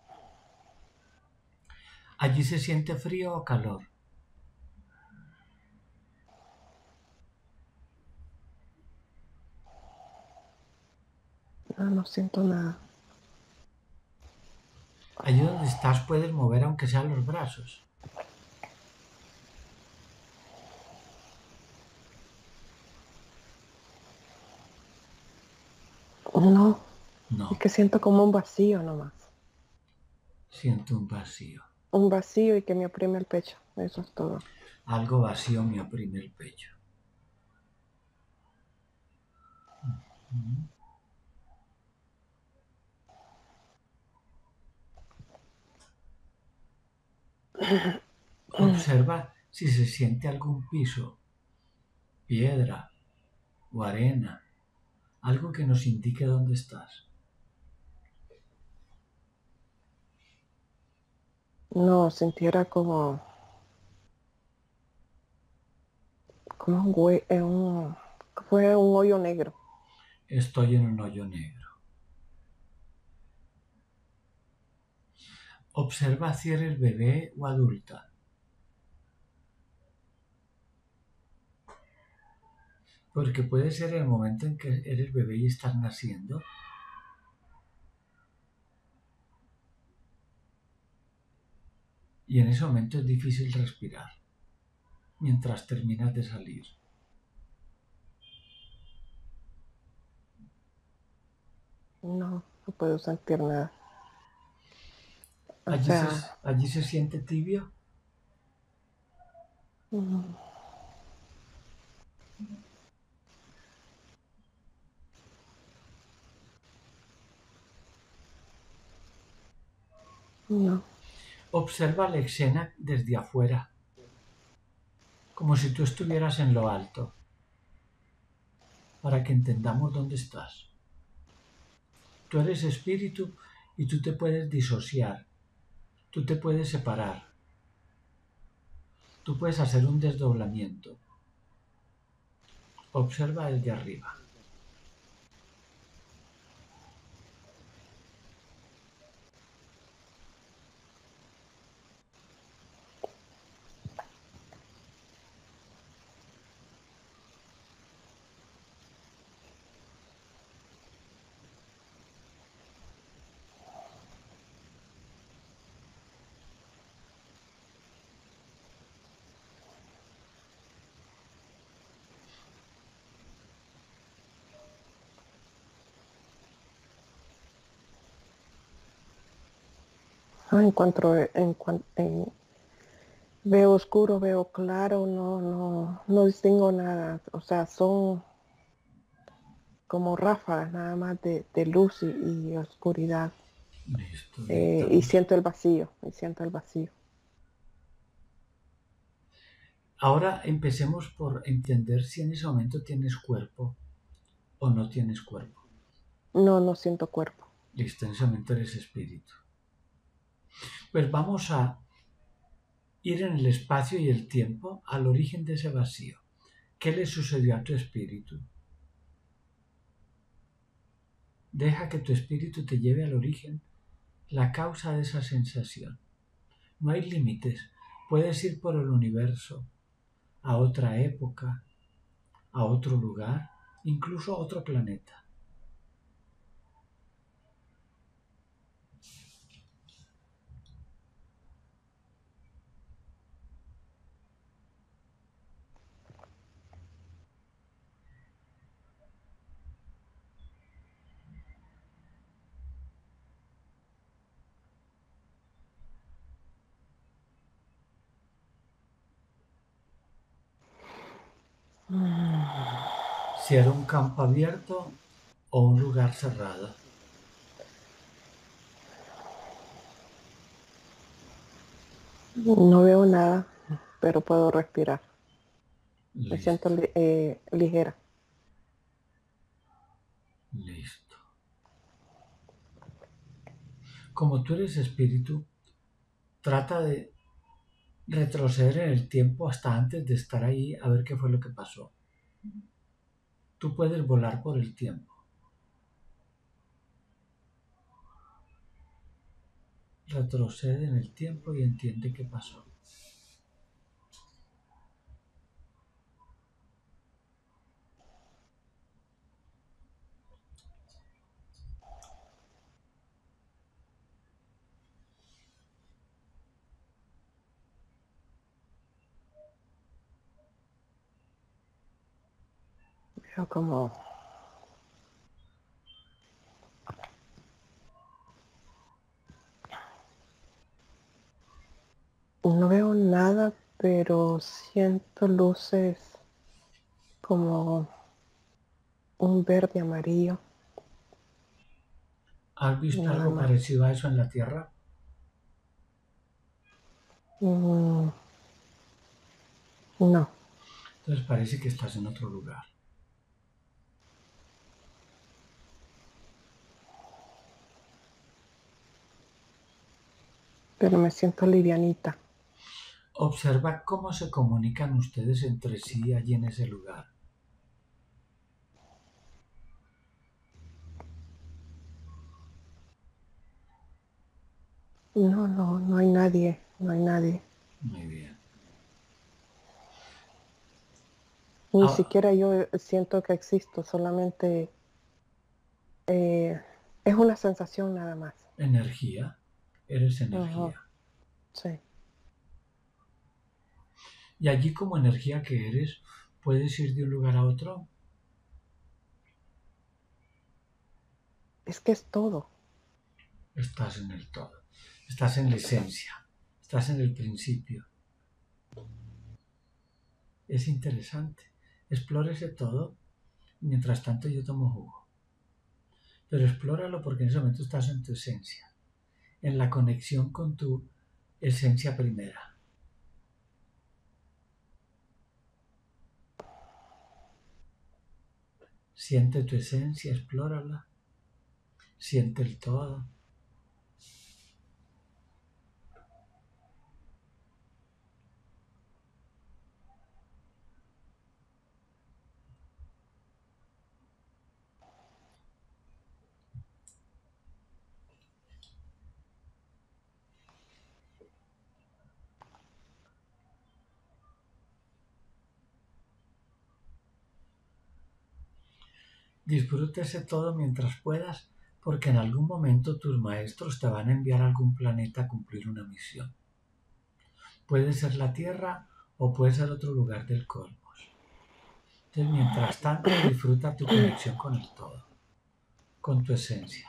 ¿Allí se siente frío o calor? No siento nada. Allí donde estás puedes mover aunque sean los brazos. No. No. Es que siento como un vacío nomás. Siento un vacío. Un vacío y que me oprime el pecho. Eso es todo. Algo vacío me oprime el pecho. Observa si se siente algún piso, piedra o arena, algo que nos indique dónde estás. No, sintiera como un hueco, fue un hoyo negro. Estoy en un hoyo negro. Observa si eres bebé o adulta. Porque puede ser el momento en que eres bebé y estás naciendo. Y en ese momento es difícil respirar mientras terminas de salir. No puedo sentir nada. ¿Allí se siente tibio? No. Observa la escena desde afuera, como si tú estuvieras en lo alto, para que entendamos dónde estás. Tú eres espíritu y tú te puedes disociar. Tú te puedes separar. Tú puedes hacer un desdoblamiento. Observa desde arriba. Veo oscuro, veo claro, no distingo nada. O sea, son como ráfagas nada más de luz y oscuridad. Listo, y siento el vacío, Ahora empecemos por entender si en ese momento tienes cuerpo o no tienes cuerpo. No siento cuerpo. Listo, en ese momento eres espíritu. Pues vamos a ir en el espacio y el tiempo al origen de ese vacío. ¿Qué le sucedió a tu espíritu? Deja que tu espíritu te lleve al origen, la causa de esa sensación. No hay límites. Puedes ir por el universo, a otra época, a otro lugar, incluso a otro planeta. Si era un campo abierto o un lugar cerrado. No veo nada, pero puedo respirar. Listo. Me siento ligera. Listo. Como tú eres espíritu, trata de retroceder en el tiempo hasta antes de estar ahí a ver qué fue lo que pasó. Tú puedes volar por el tiempo. Retrocede en el tiempo y entiende qué pasó. Como no veo nada, pero siento luces como un verde amarillo. ¿Has visto algo parecido a eso en la Tierra? No. Entonces parece que estás en otro lugar. Pero me siento livianita. Observa cómo se comunican ustedes entre sí allí en ese lugar. No hay nadie, no hay nadie. Muy bien. Ni siquiera yo siento que existo, solamente es una sensación nada más. Energía. Eres energía. Sí. Y allí como energía que eres, ¿puedes ir de un lugar a otro? Es que es todo. Estás en el todo. Estás en la esencia. Estás en el principio. Es interesante. Explórese todo. Mientras tanto yo tomo jugo. Pero explóralo porque en ese momento estás en tu esencia. En la conexión con tu esencia primera. Siente tu esencia, explórala. Siente el todo. Disfrútese todo mientras puedas, porque en algún momento tus maestros te van a enviar a algún planeta a cumplir una misión. Puede ser la Tierra o puede ser otro lugar del cosmos. Entonces, mientras tanto, disfruta tu conexión con el todo, con tu esencia.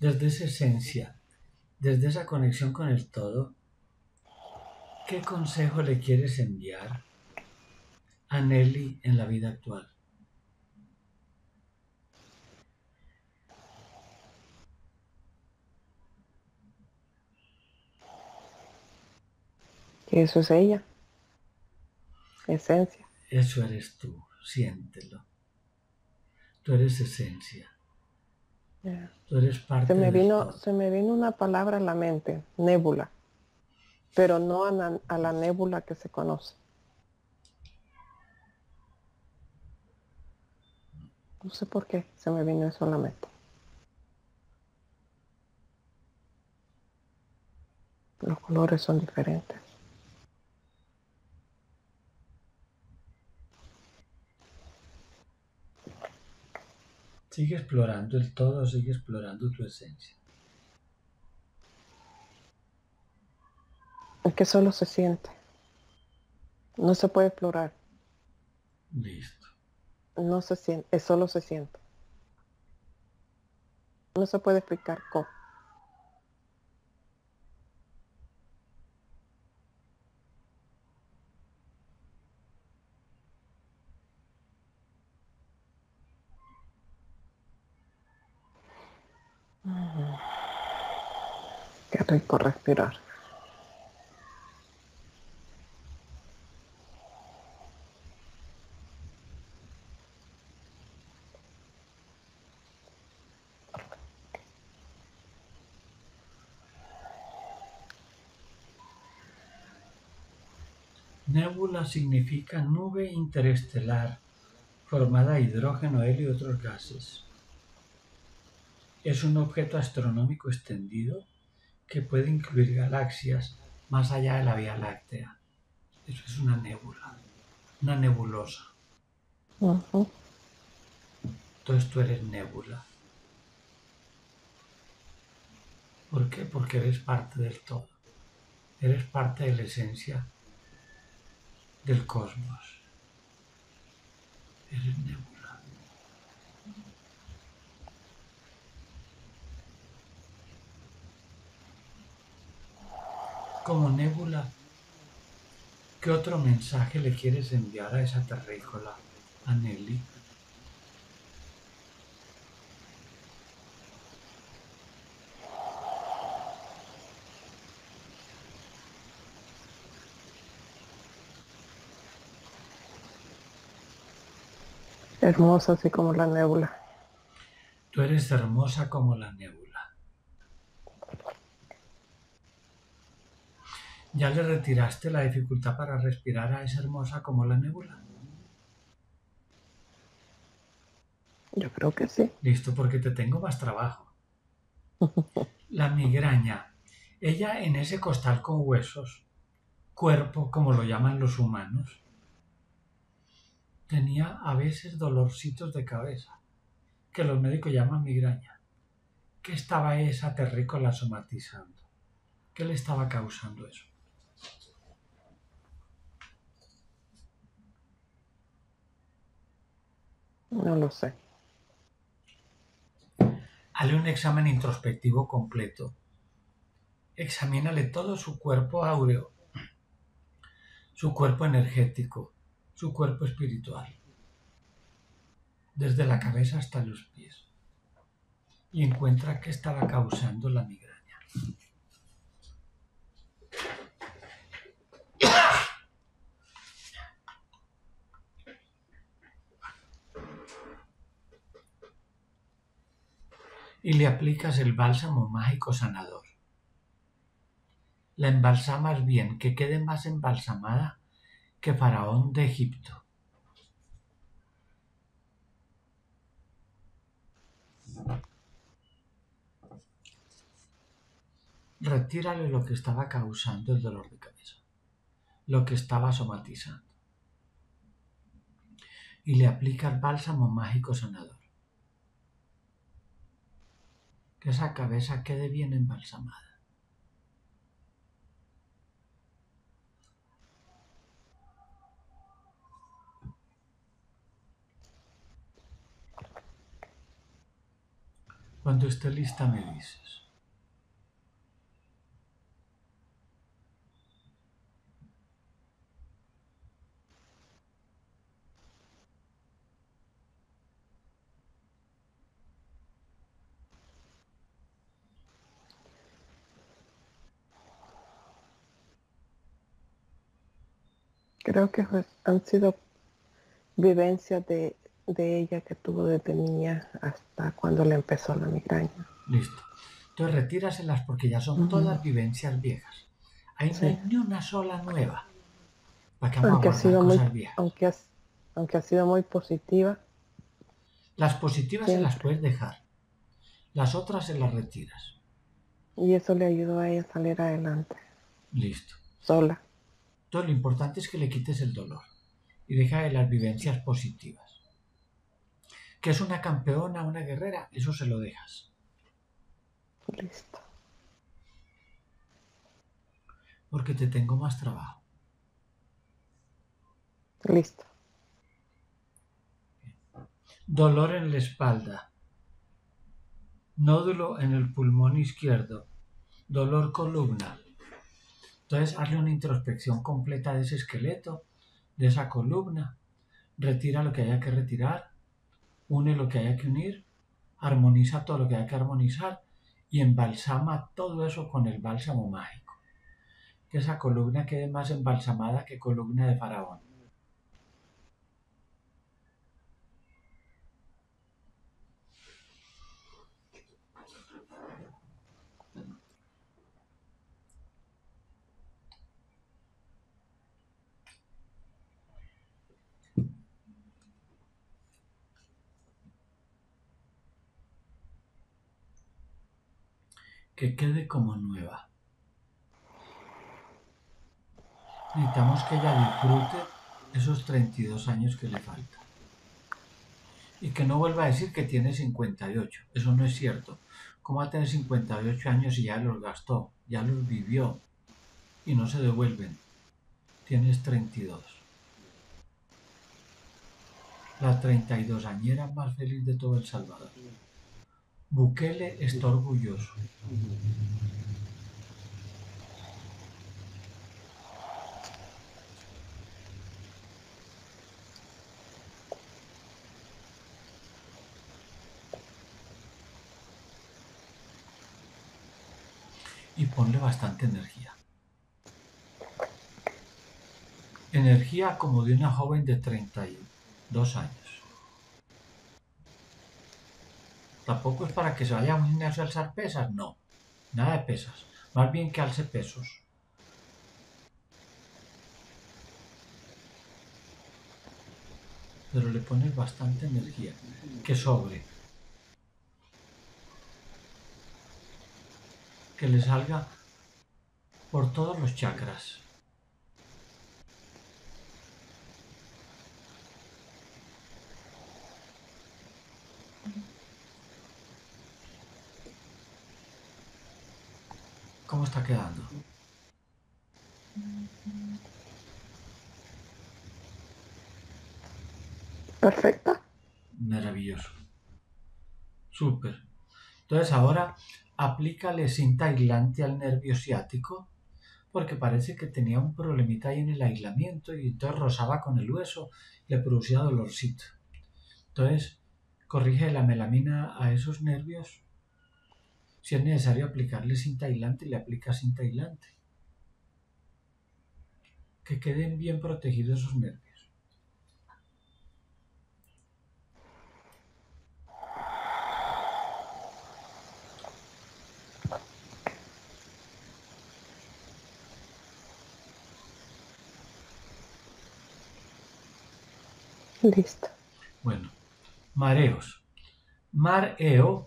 Desde esa esencia, desde esa conexión con el todo, ¿qué consejo le quieres enviar a Nelly en la vida actual? Eso es ella, esencia. Eso eres tú, siéntelo. Tú eres esencia. Yeah. Tú eres parte de esto. Se me vino una palabra a la mente, nébula, pero no a la nébula que se conoce. No sé por qué se me vino eso a la mente. Los colores son diferentes. Sigue explorando el todo, sigue explorando tu esencia. Es que solo se siente. No se puede explorar. Listo. No se siente, solo se siente. No se puede explicar cómo. Qué rico respirar. Nébula significa nube interestelar, formada de hidrógeno, helio y otros gases. Es un objeto astronómico extendido que puede incluir galaxias más allá de la Vía Láctea. Eso es una nébula, una nebulosa. Uh-huh. Entonces tú eres nébula. ¿Por qué? Porque eres parte del todo. Eres parte de la esencia del cosmos. Eres nébula. Como nébula, ¿qué otro mensaje le quieres enviar a esa terrícola, a Nelly? Hermosa así como la nébula. Tú eres hermosa como la nébula. ¿Ya le retiraste la dificultad para respirar a esa hermosa como la nébula? Yo creo que sí. Listo, porque te tengo más trabajo. La migraña. Ella en ese costal con huesos, cuerpo, como lo llaman los humanos, tenía a veces dolorcitos de cabeza, que los médicos llaman migraña. ¿Qué estaba esa terrícola somatizando? ¿Qué le estaba causando eso? No lo sé. Hazle un examen introspectivo completo. Examínale todo su cuerpo áureo, su cuerpo energético, su cuerpo espiritual, desde la cabeza hasta los pies, y encuentra qué estaba causando la migraña. Y le aplicas el bálsamo mágico sanador. La embalsamas bien, que quede más embalsamada que Faraón de Egipto. Retírale lo que estaba causando el dolor de cabeza, lo que estaba somatizando. Y le aplicas bálsamo mágico sanador. Que esa cabeza quede bien embalsamada. Cuando esté lista me dices. Creo que han sido vivencias de ella que tuvo desde niña hasta cuando le empezó la migraña. Listo. Entonces retíraselas porque ya son todas vivencias viejas. Ahí no hay ni una sola nueva. Para que aunque, aunque ha sido muy positiva. Las positivas siempre se las puedes dejar. Las otras se las retiras. Y eso le ayudó a ella a salir adelante. Listo. Sola. Entonces lo importante es que le quites el dolor y deja de las vivencias positivas. Que es una campeona, una guerrera, eso se lo dejas. Listo. Porque te tengo más trabajo. Listo. Dolor en la espalda. Nódulo en el pulmón izquierdo. Dolor columna. Entonces hazle una introspección completa de ese esqueleto, de esa columna. Retira lo que haya que retirar. Une lo que haya que unir, armoniza todo lo que haya que armonizar y embalsama todo eso con el bálsamo mágico. Que esa columna quede más embalsamada que columna de faraón. Que quede como nueva. Necesitamos que ella disfrute esos 32 años que le faltan. Y que no vuelva a decir que tiene 58. Eso no es cierto. ¿Cómo va a tener 58 años y ya los gastó? Ya los vivió. Y no se devuelven. Tienes 32. La 32añera más feliz de todo El Salvador. Bukele está orgulloso. Y ponle bastante energía. Energía como de una joven de 32 años. Tampoco es para que se vaya a un gimnasio a alzar pesas, no. Nada de pesas. Más bien que alce pesos. Pero le pones bastante energía. Que sobre. Que le salga por todos los chakras. ¿Cómo está quedando? Perfecta. Maravilloso. Súper. Entonces ahora aplícale cinta aislante al nervio ciático porque parece que tenía un problemita ahí en el aislamiento y entonces rozaba con el hueso y le producía dolorcito. Entonces corrige la melamina a esos nervios. Si es necesario aplicarle cinta aislante, le aplica cinta aislante. Que queden bien protegidos esos nervios. Listo. Bueno, mareos. Mareo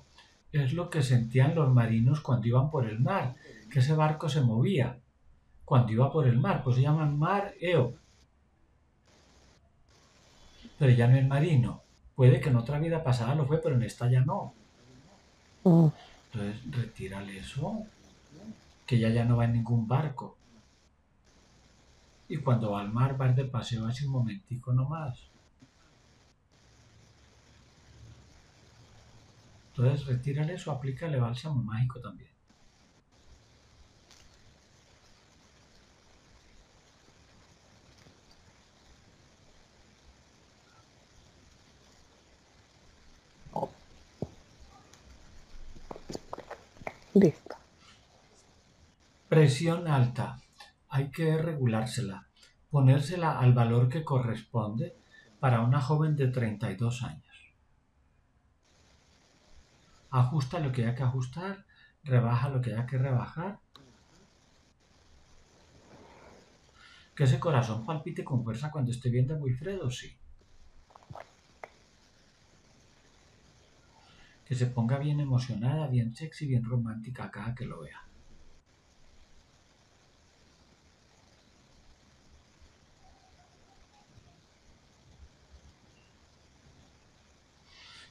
es lo que sentían los marinos cuando iban por el mar, que ese barco se movía cuando iba por el mar, pues se llaman mareo. Pero ya no es marino, puede que en otra vida pasada lo fue, pero en esta ya no. Entonces retírale eso, que ella ya no va en ningún barco. Y cuando va al mar, va de paseo así un momentico nomás. Entonces retírale eso, aplícale bálsamo mágico también. Listo. Presión alta, hay que regulársela ponérsela al valor que corresponde para una joven de 32 años. Ajusta lo que hay que ajustar, rebaja lo que hay que rebajar. Que ese corazón palpite con fuerza cuando esté viendo a Wilfredo, sí. Que se ponga bien emocionada, bien sexy, bien romántica cada que lo vea.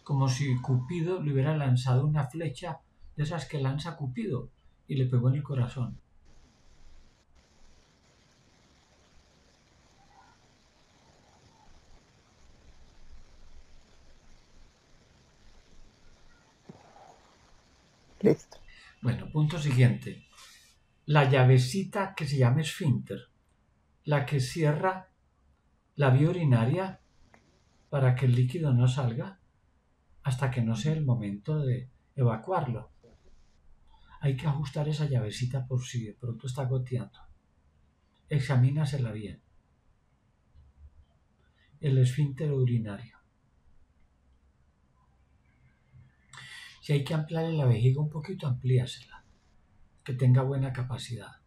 Como si Cupido le hubiera lanzado una flecha de esas que lanza Cupido y le pegó en el corazón. Listo. Bueno, punto siguiente. La llavecita que se llama esfínter, la que cierra la vía urinaria para que el líquido no salga hasta que no sea el momento de evacuarlo. Hay que ajustar esa llavecita por si de pronto está goteando. Examínasela bien. El esfínter urinario. Si hay que ampliarle la vejiga un poquito, amplíasela, que tenga buena capacidad.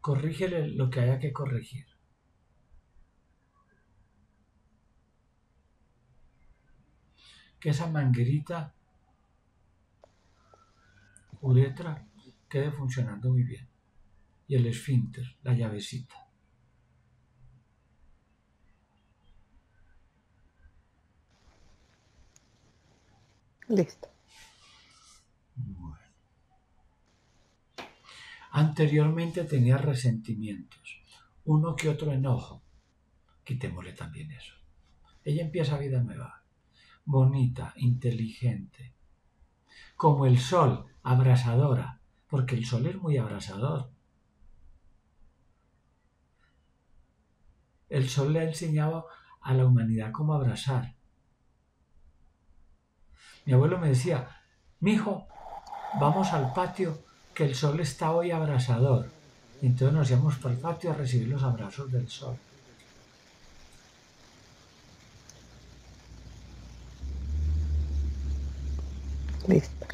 Corrígele lo que haya que corregir. Que esa manguerita uretra quede funcionando muy bien. Y el esfínter, la llavecita. Listo. Bueno. Anteriormente tenía resentimientos, uno que otro enojo. Quitémosle también eso. Ella empieza vida nueva, bonita, inteligente, como el sol, abrasadora, porque el sol es muy abrasador. El sol le ha enseñado a la humanidad cómo abrazar. Mi abuelo me decía, mijo, vamos al patio, que el sol está hoy abrasador. Y entonces nos íbamos para el patio a recibir los abrazos del sol. Listo.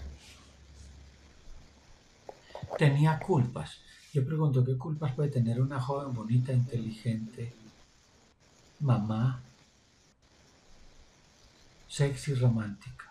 Tenía culpas. Yo pregunto, ¿qué culpas puede tener una joven bonita, inteligente, mamá, sexy, romántica?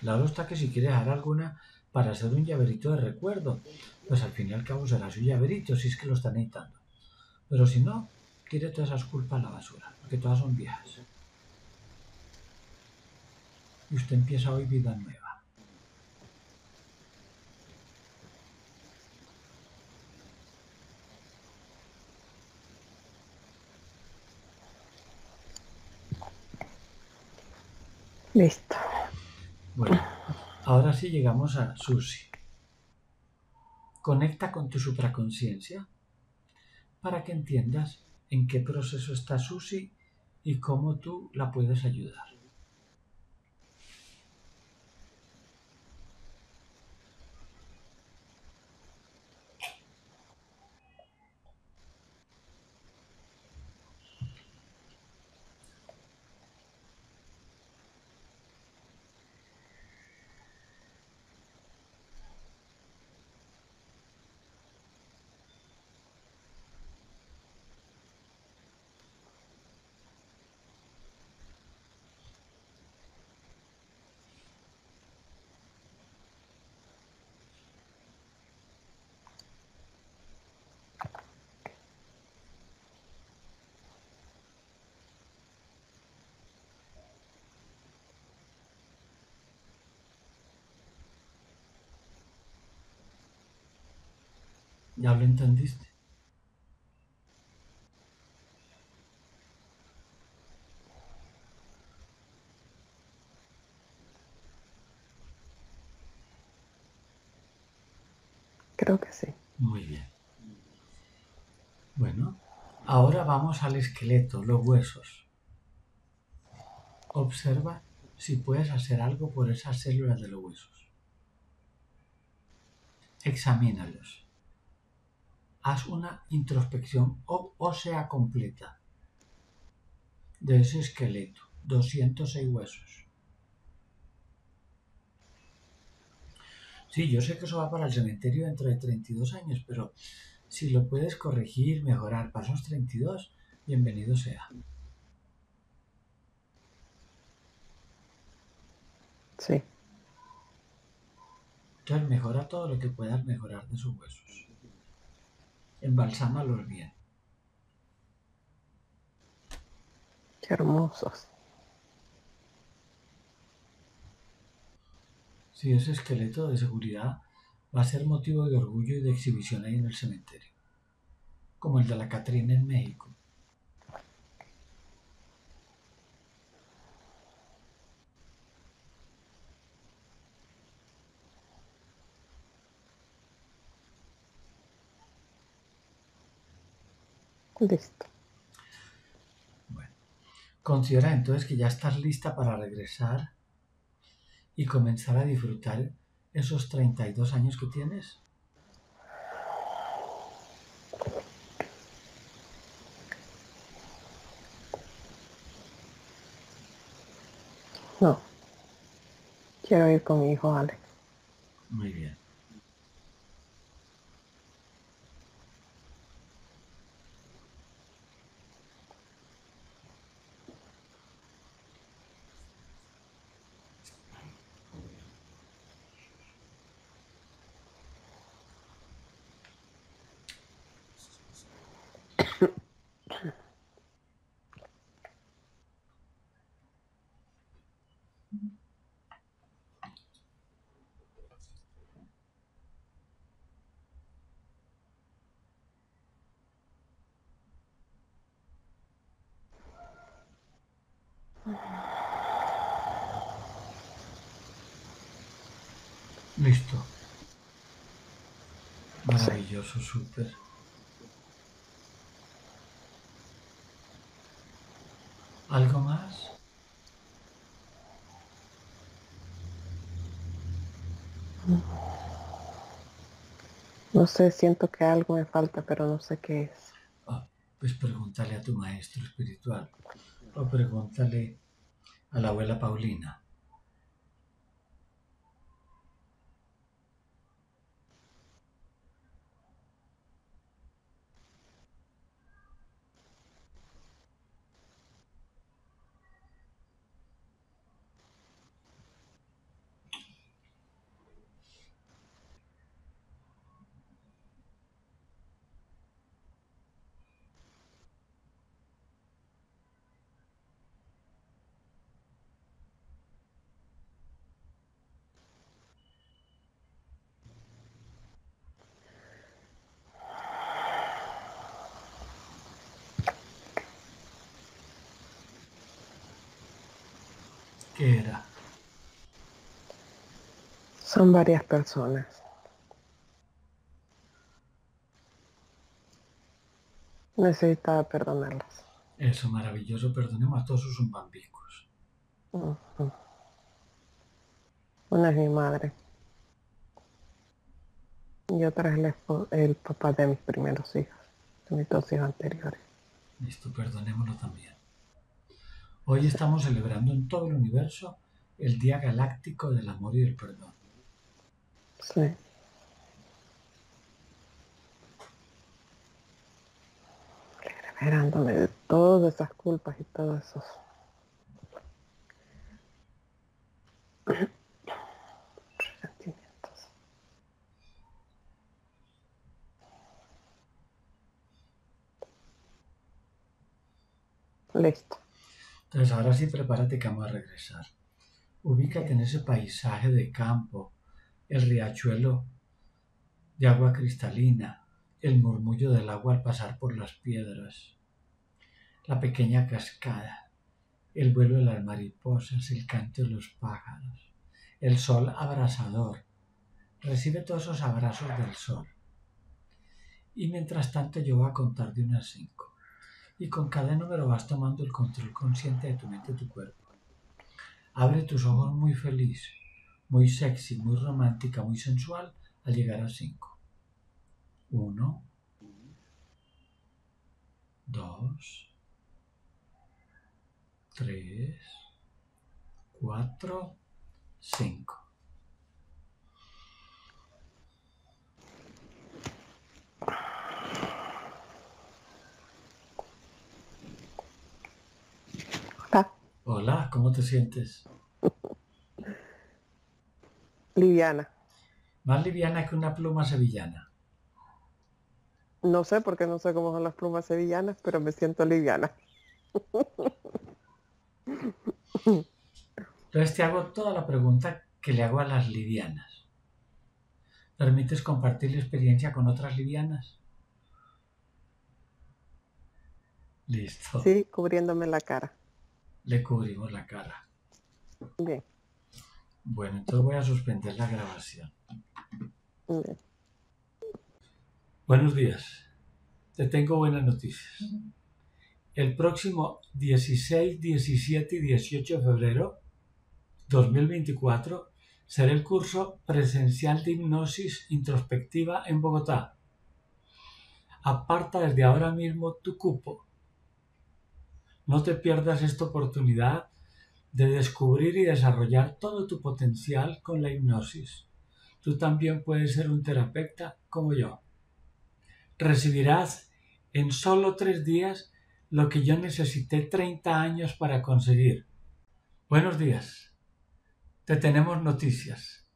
Claro está que si quiere dejar alguna para hacer un llaverito de recuerdo, pues al fin y al cabo será su llaverito, si es que lo están editando. Pero si no, tire todas esas culpas a la basura, porque todas son viejas. Y usted empieza hoy vida nueva. Listo. Bueno, ahora sí llegamos a Susi. Conecta con tu supraconciencia para que entiendas en qué proceso está Susi y cómo tú la puedes ayudar. ¿Ya lo entendiste? Creo que sí. Muy bien. Bueno, ahora vamos al esqueleto, los huesos. Observa si puedes hacer algo por esas células de los huesos. Examínalos. Haz una introspección ósea completa de ese esqueleto, 206 huesos. Sí, yo sé que eso va para el cementerio dentro de 32 años, pero si lo puedes corregir, mejorar, para esos 32, bienvenido sea. Sí. Entonces mejora todo lo que puedas mejorar de sus huesos. Embalsámalos bien. Qué hermosos. Sí, ese esqueleto de seguridad va a ser motivo de orgullo y de exhibición ahí en el cementerio. Como el de la Catrina en México. Listo. Bueno, considera entonces que ya estás lista para regresar y comenzar a disfrutar esos 32 años que tienes. No, quiero ir con mi hijo Alex. Muy bien. Listo. Maravilloso, súper. ¿Algo más? No sé, siento que algo me falta, pero no sé qué es. Ah, pues pregúntale a tu maestro espiritual o pregúntale a la abuela Paulina. ¿Qué era? Son varias personas. Necesitaba perdonarlas. Eso, maravilloso. Perdonemos a todos sus zumbambicos. Una es mi madre. Y otra es el papá de mis primeros hijos. De mis dos hijos anteriores. Listo, perdonémoslo también. Hoy estamos celebrando en todo el universo el Día Galáctico del Amor y del Perdón. Sí. Liberándome de todas esas culpas y todo eso. Listo. Entonces ahora sí, prepárate que vamos a regresar. Ubícate en ese paisaje de campo, el riachuelo de agua cristalina, el murmullo del agua al pasar por las piedras, la pequeña cascada, el vuelo de las mariposas, el canto de los pájaros, el sol abrasador. Recibe todos esos abrazos del sol y mientras tanto yo voy a contar de 1 a 5. Y con cada número vas tomando el control consciente de tu mente y tu cuerpo. Abre tus ojos muy feliz, muy sexy, muy romántica, muy sensual al llegar a 5. 1, 2, 3, 4, 5. Hola, ¿cómo te sientes? Liviana. Más liviana que una pluma sevillana. No sé, porque no sé cómo son las plumas sevillanas, pero me siento liviana. Entonces te hago toda la pregunta que le hago a las livianas. ¿Permites compartir la experiencia con otras livianas? Listo. Sí, cubriéndome la cara. Le cubrimos la cara. Bien. Bueno, entonces voy a suspender la grabación. Bien. Buenos días. Te tengo buenas noticias. El próximo 16, 17 y 18 de febrero 2024 será el curso presencial de hipnosis introspectiva en Bogotá. Aparta desde ahora mismo tu cupo. No te pierdas esta oportunidad de descubrir y desarrollar todo tu potencial con la hipnosis. Tú también puedes ser un terapeuta como yo. Recibirás en solo 3 días lo que yo necesité 30 años para conseguir. Buenos días. Te tenemos noticias.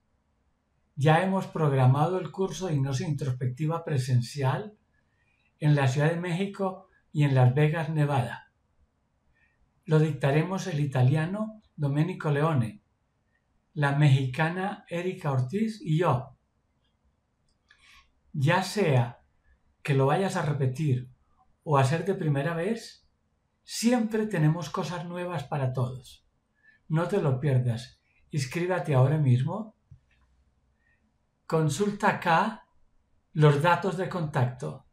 Ya hemos programado el curso de hipnosis introspectiva presencial en la Ciudad de México y en Las Vegas, Nevada. Lo dictaremos el italiano Domenico Leone, la mexicana Erika Ortiz y yo. Ya sea que lo vayas a repetir o a hacer de primera vez, siempre tenemos cosas nuevas para todos. No te lo pierdas. Inscríbete ahora mismo. Consulta acá los datos de contacto.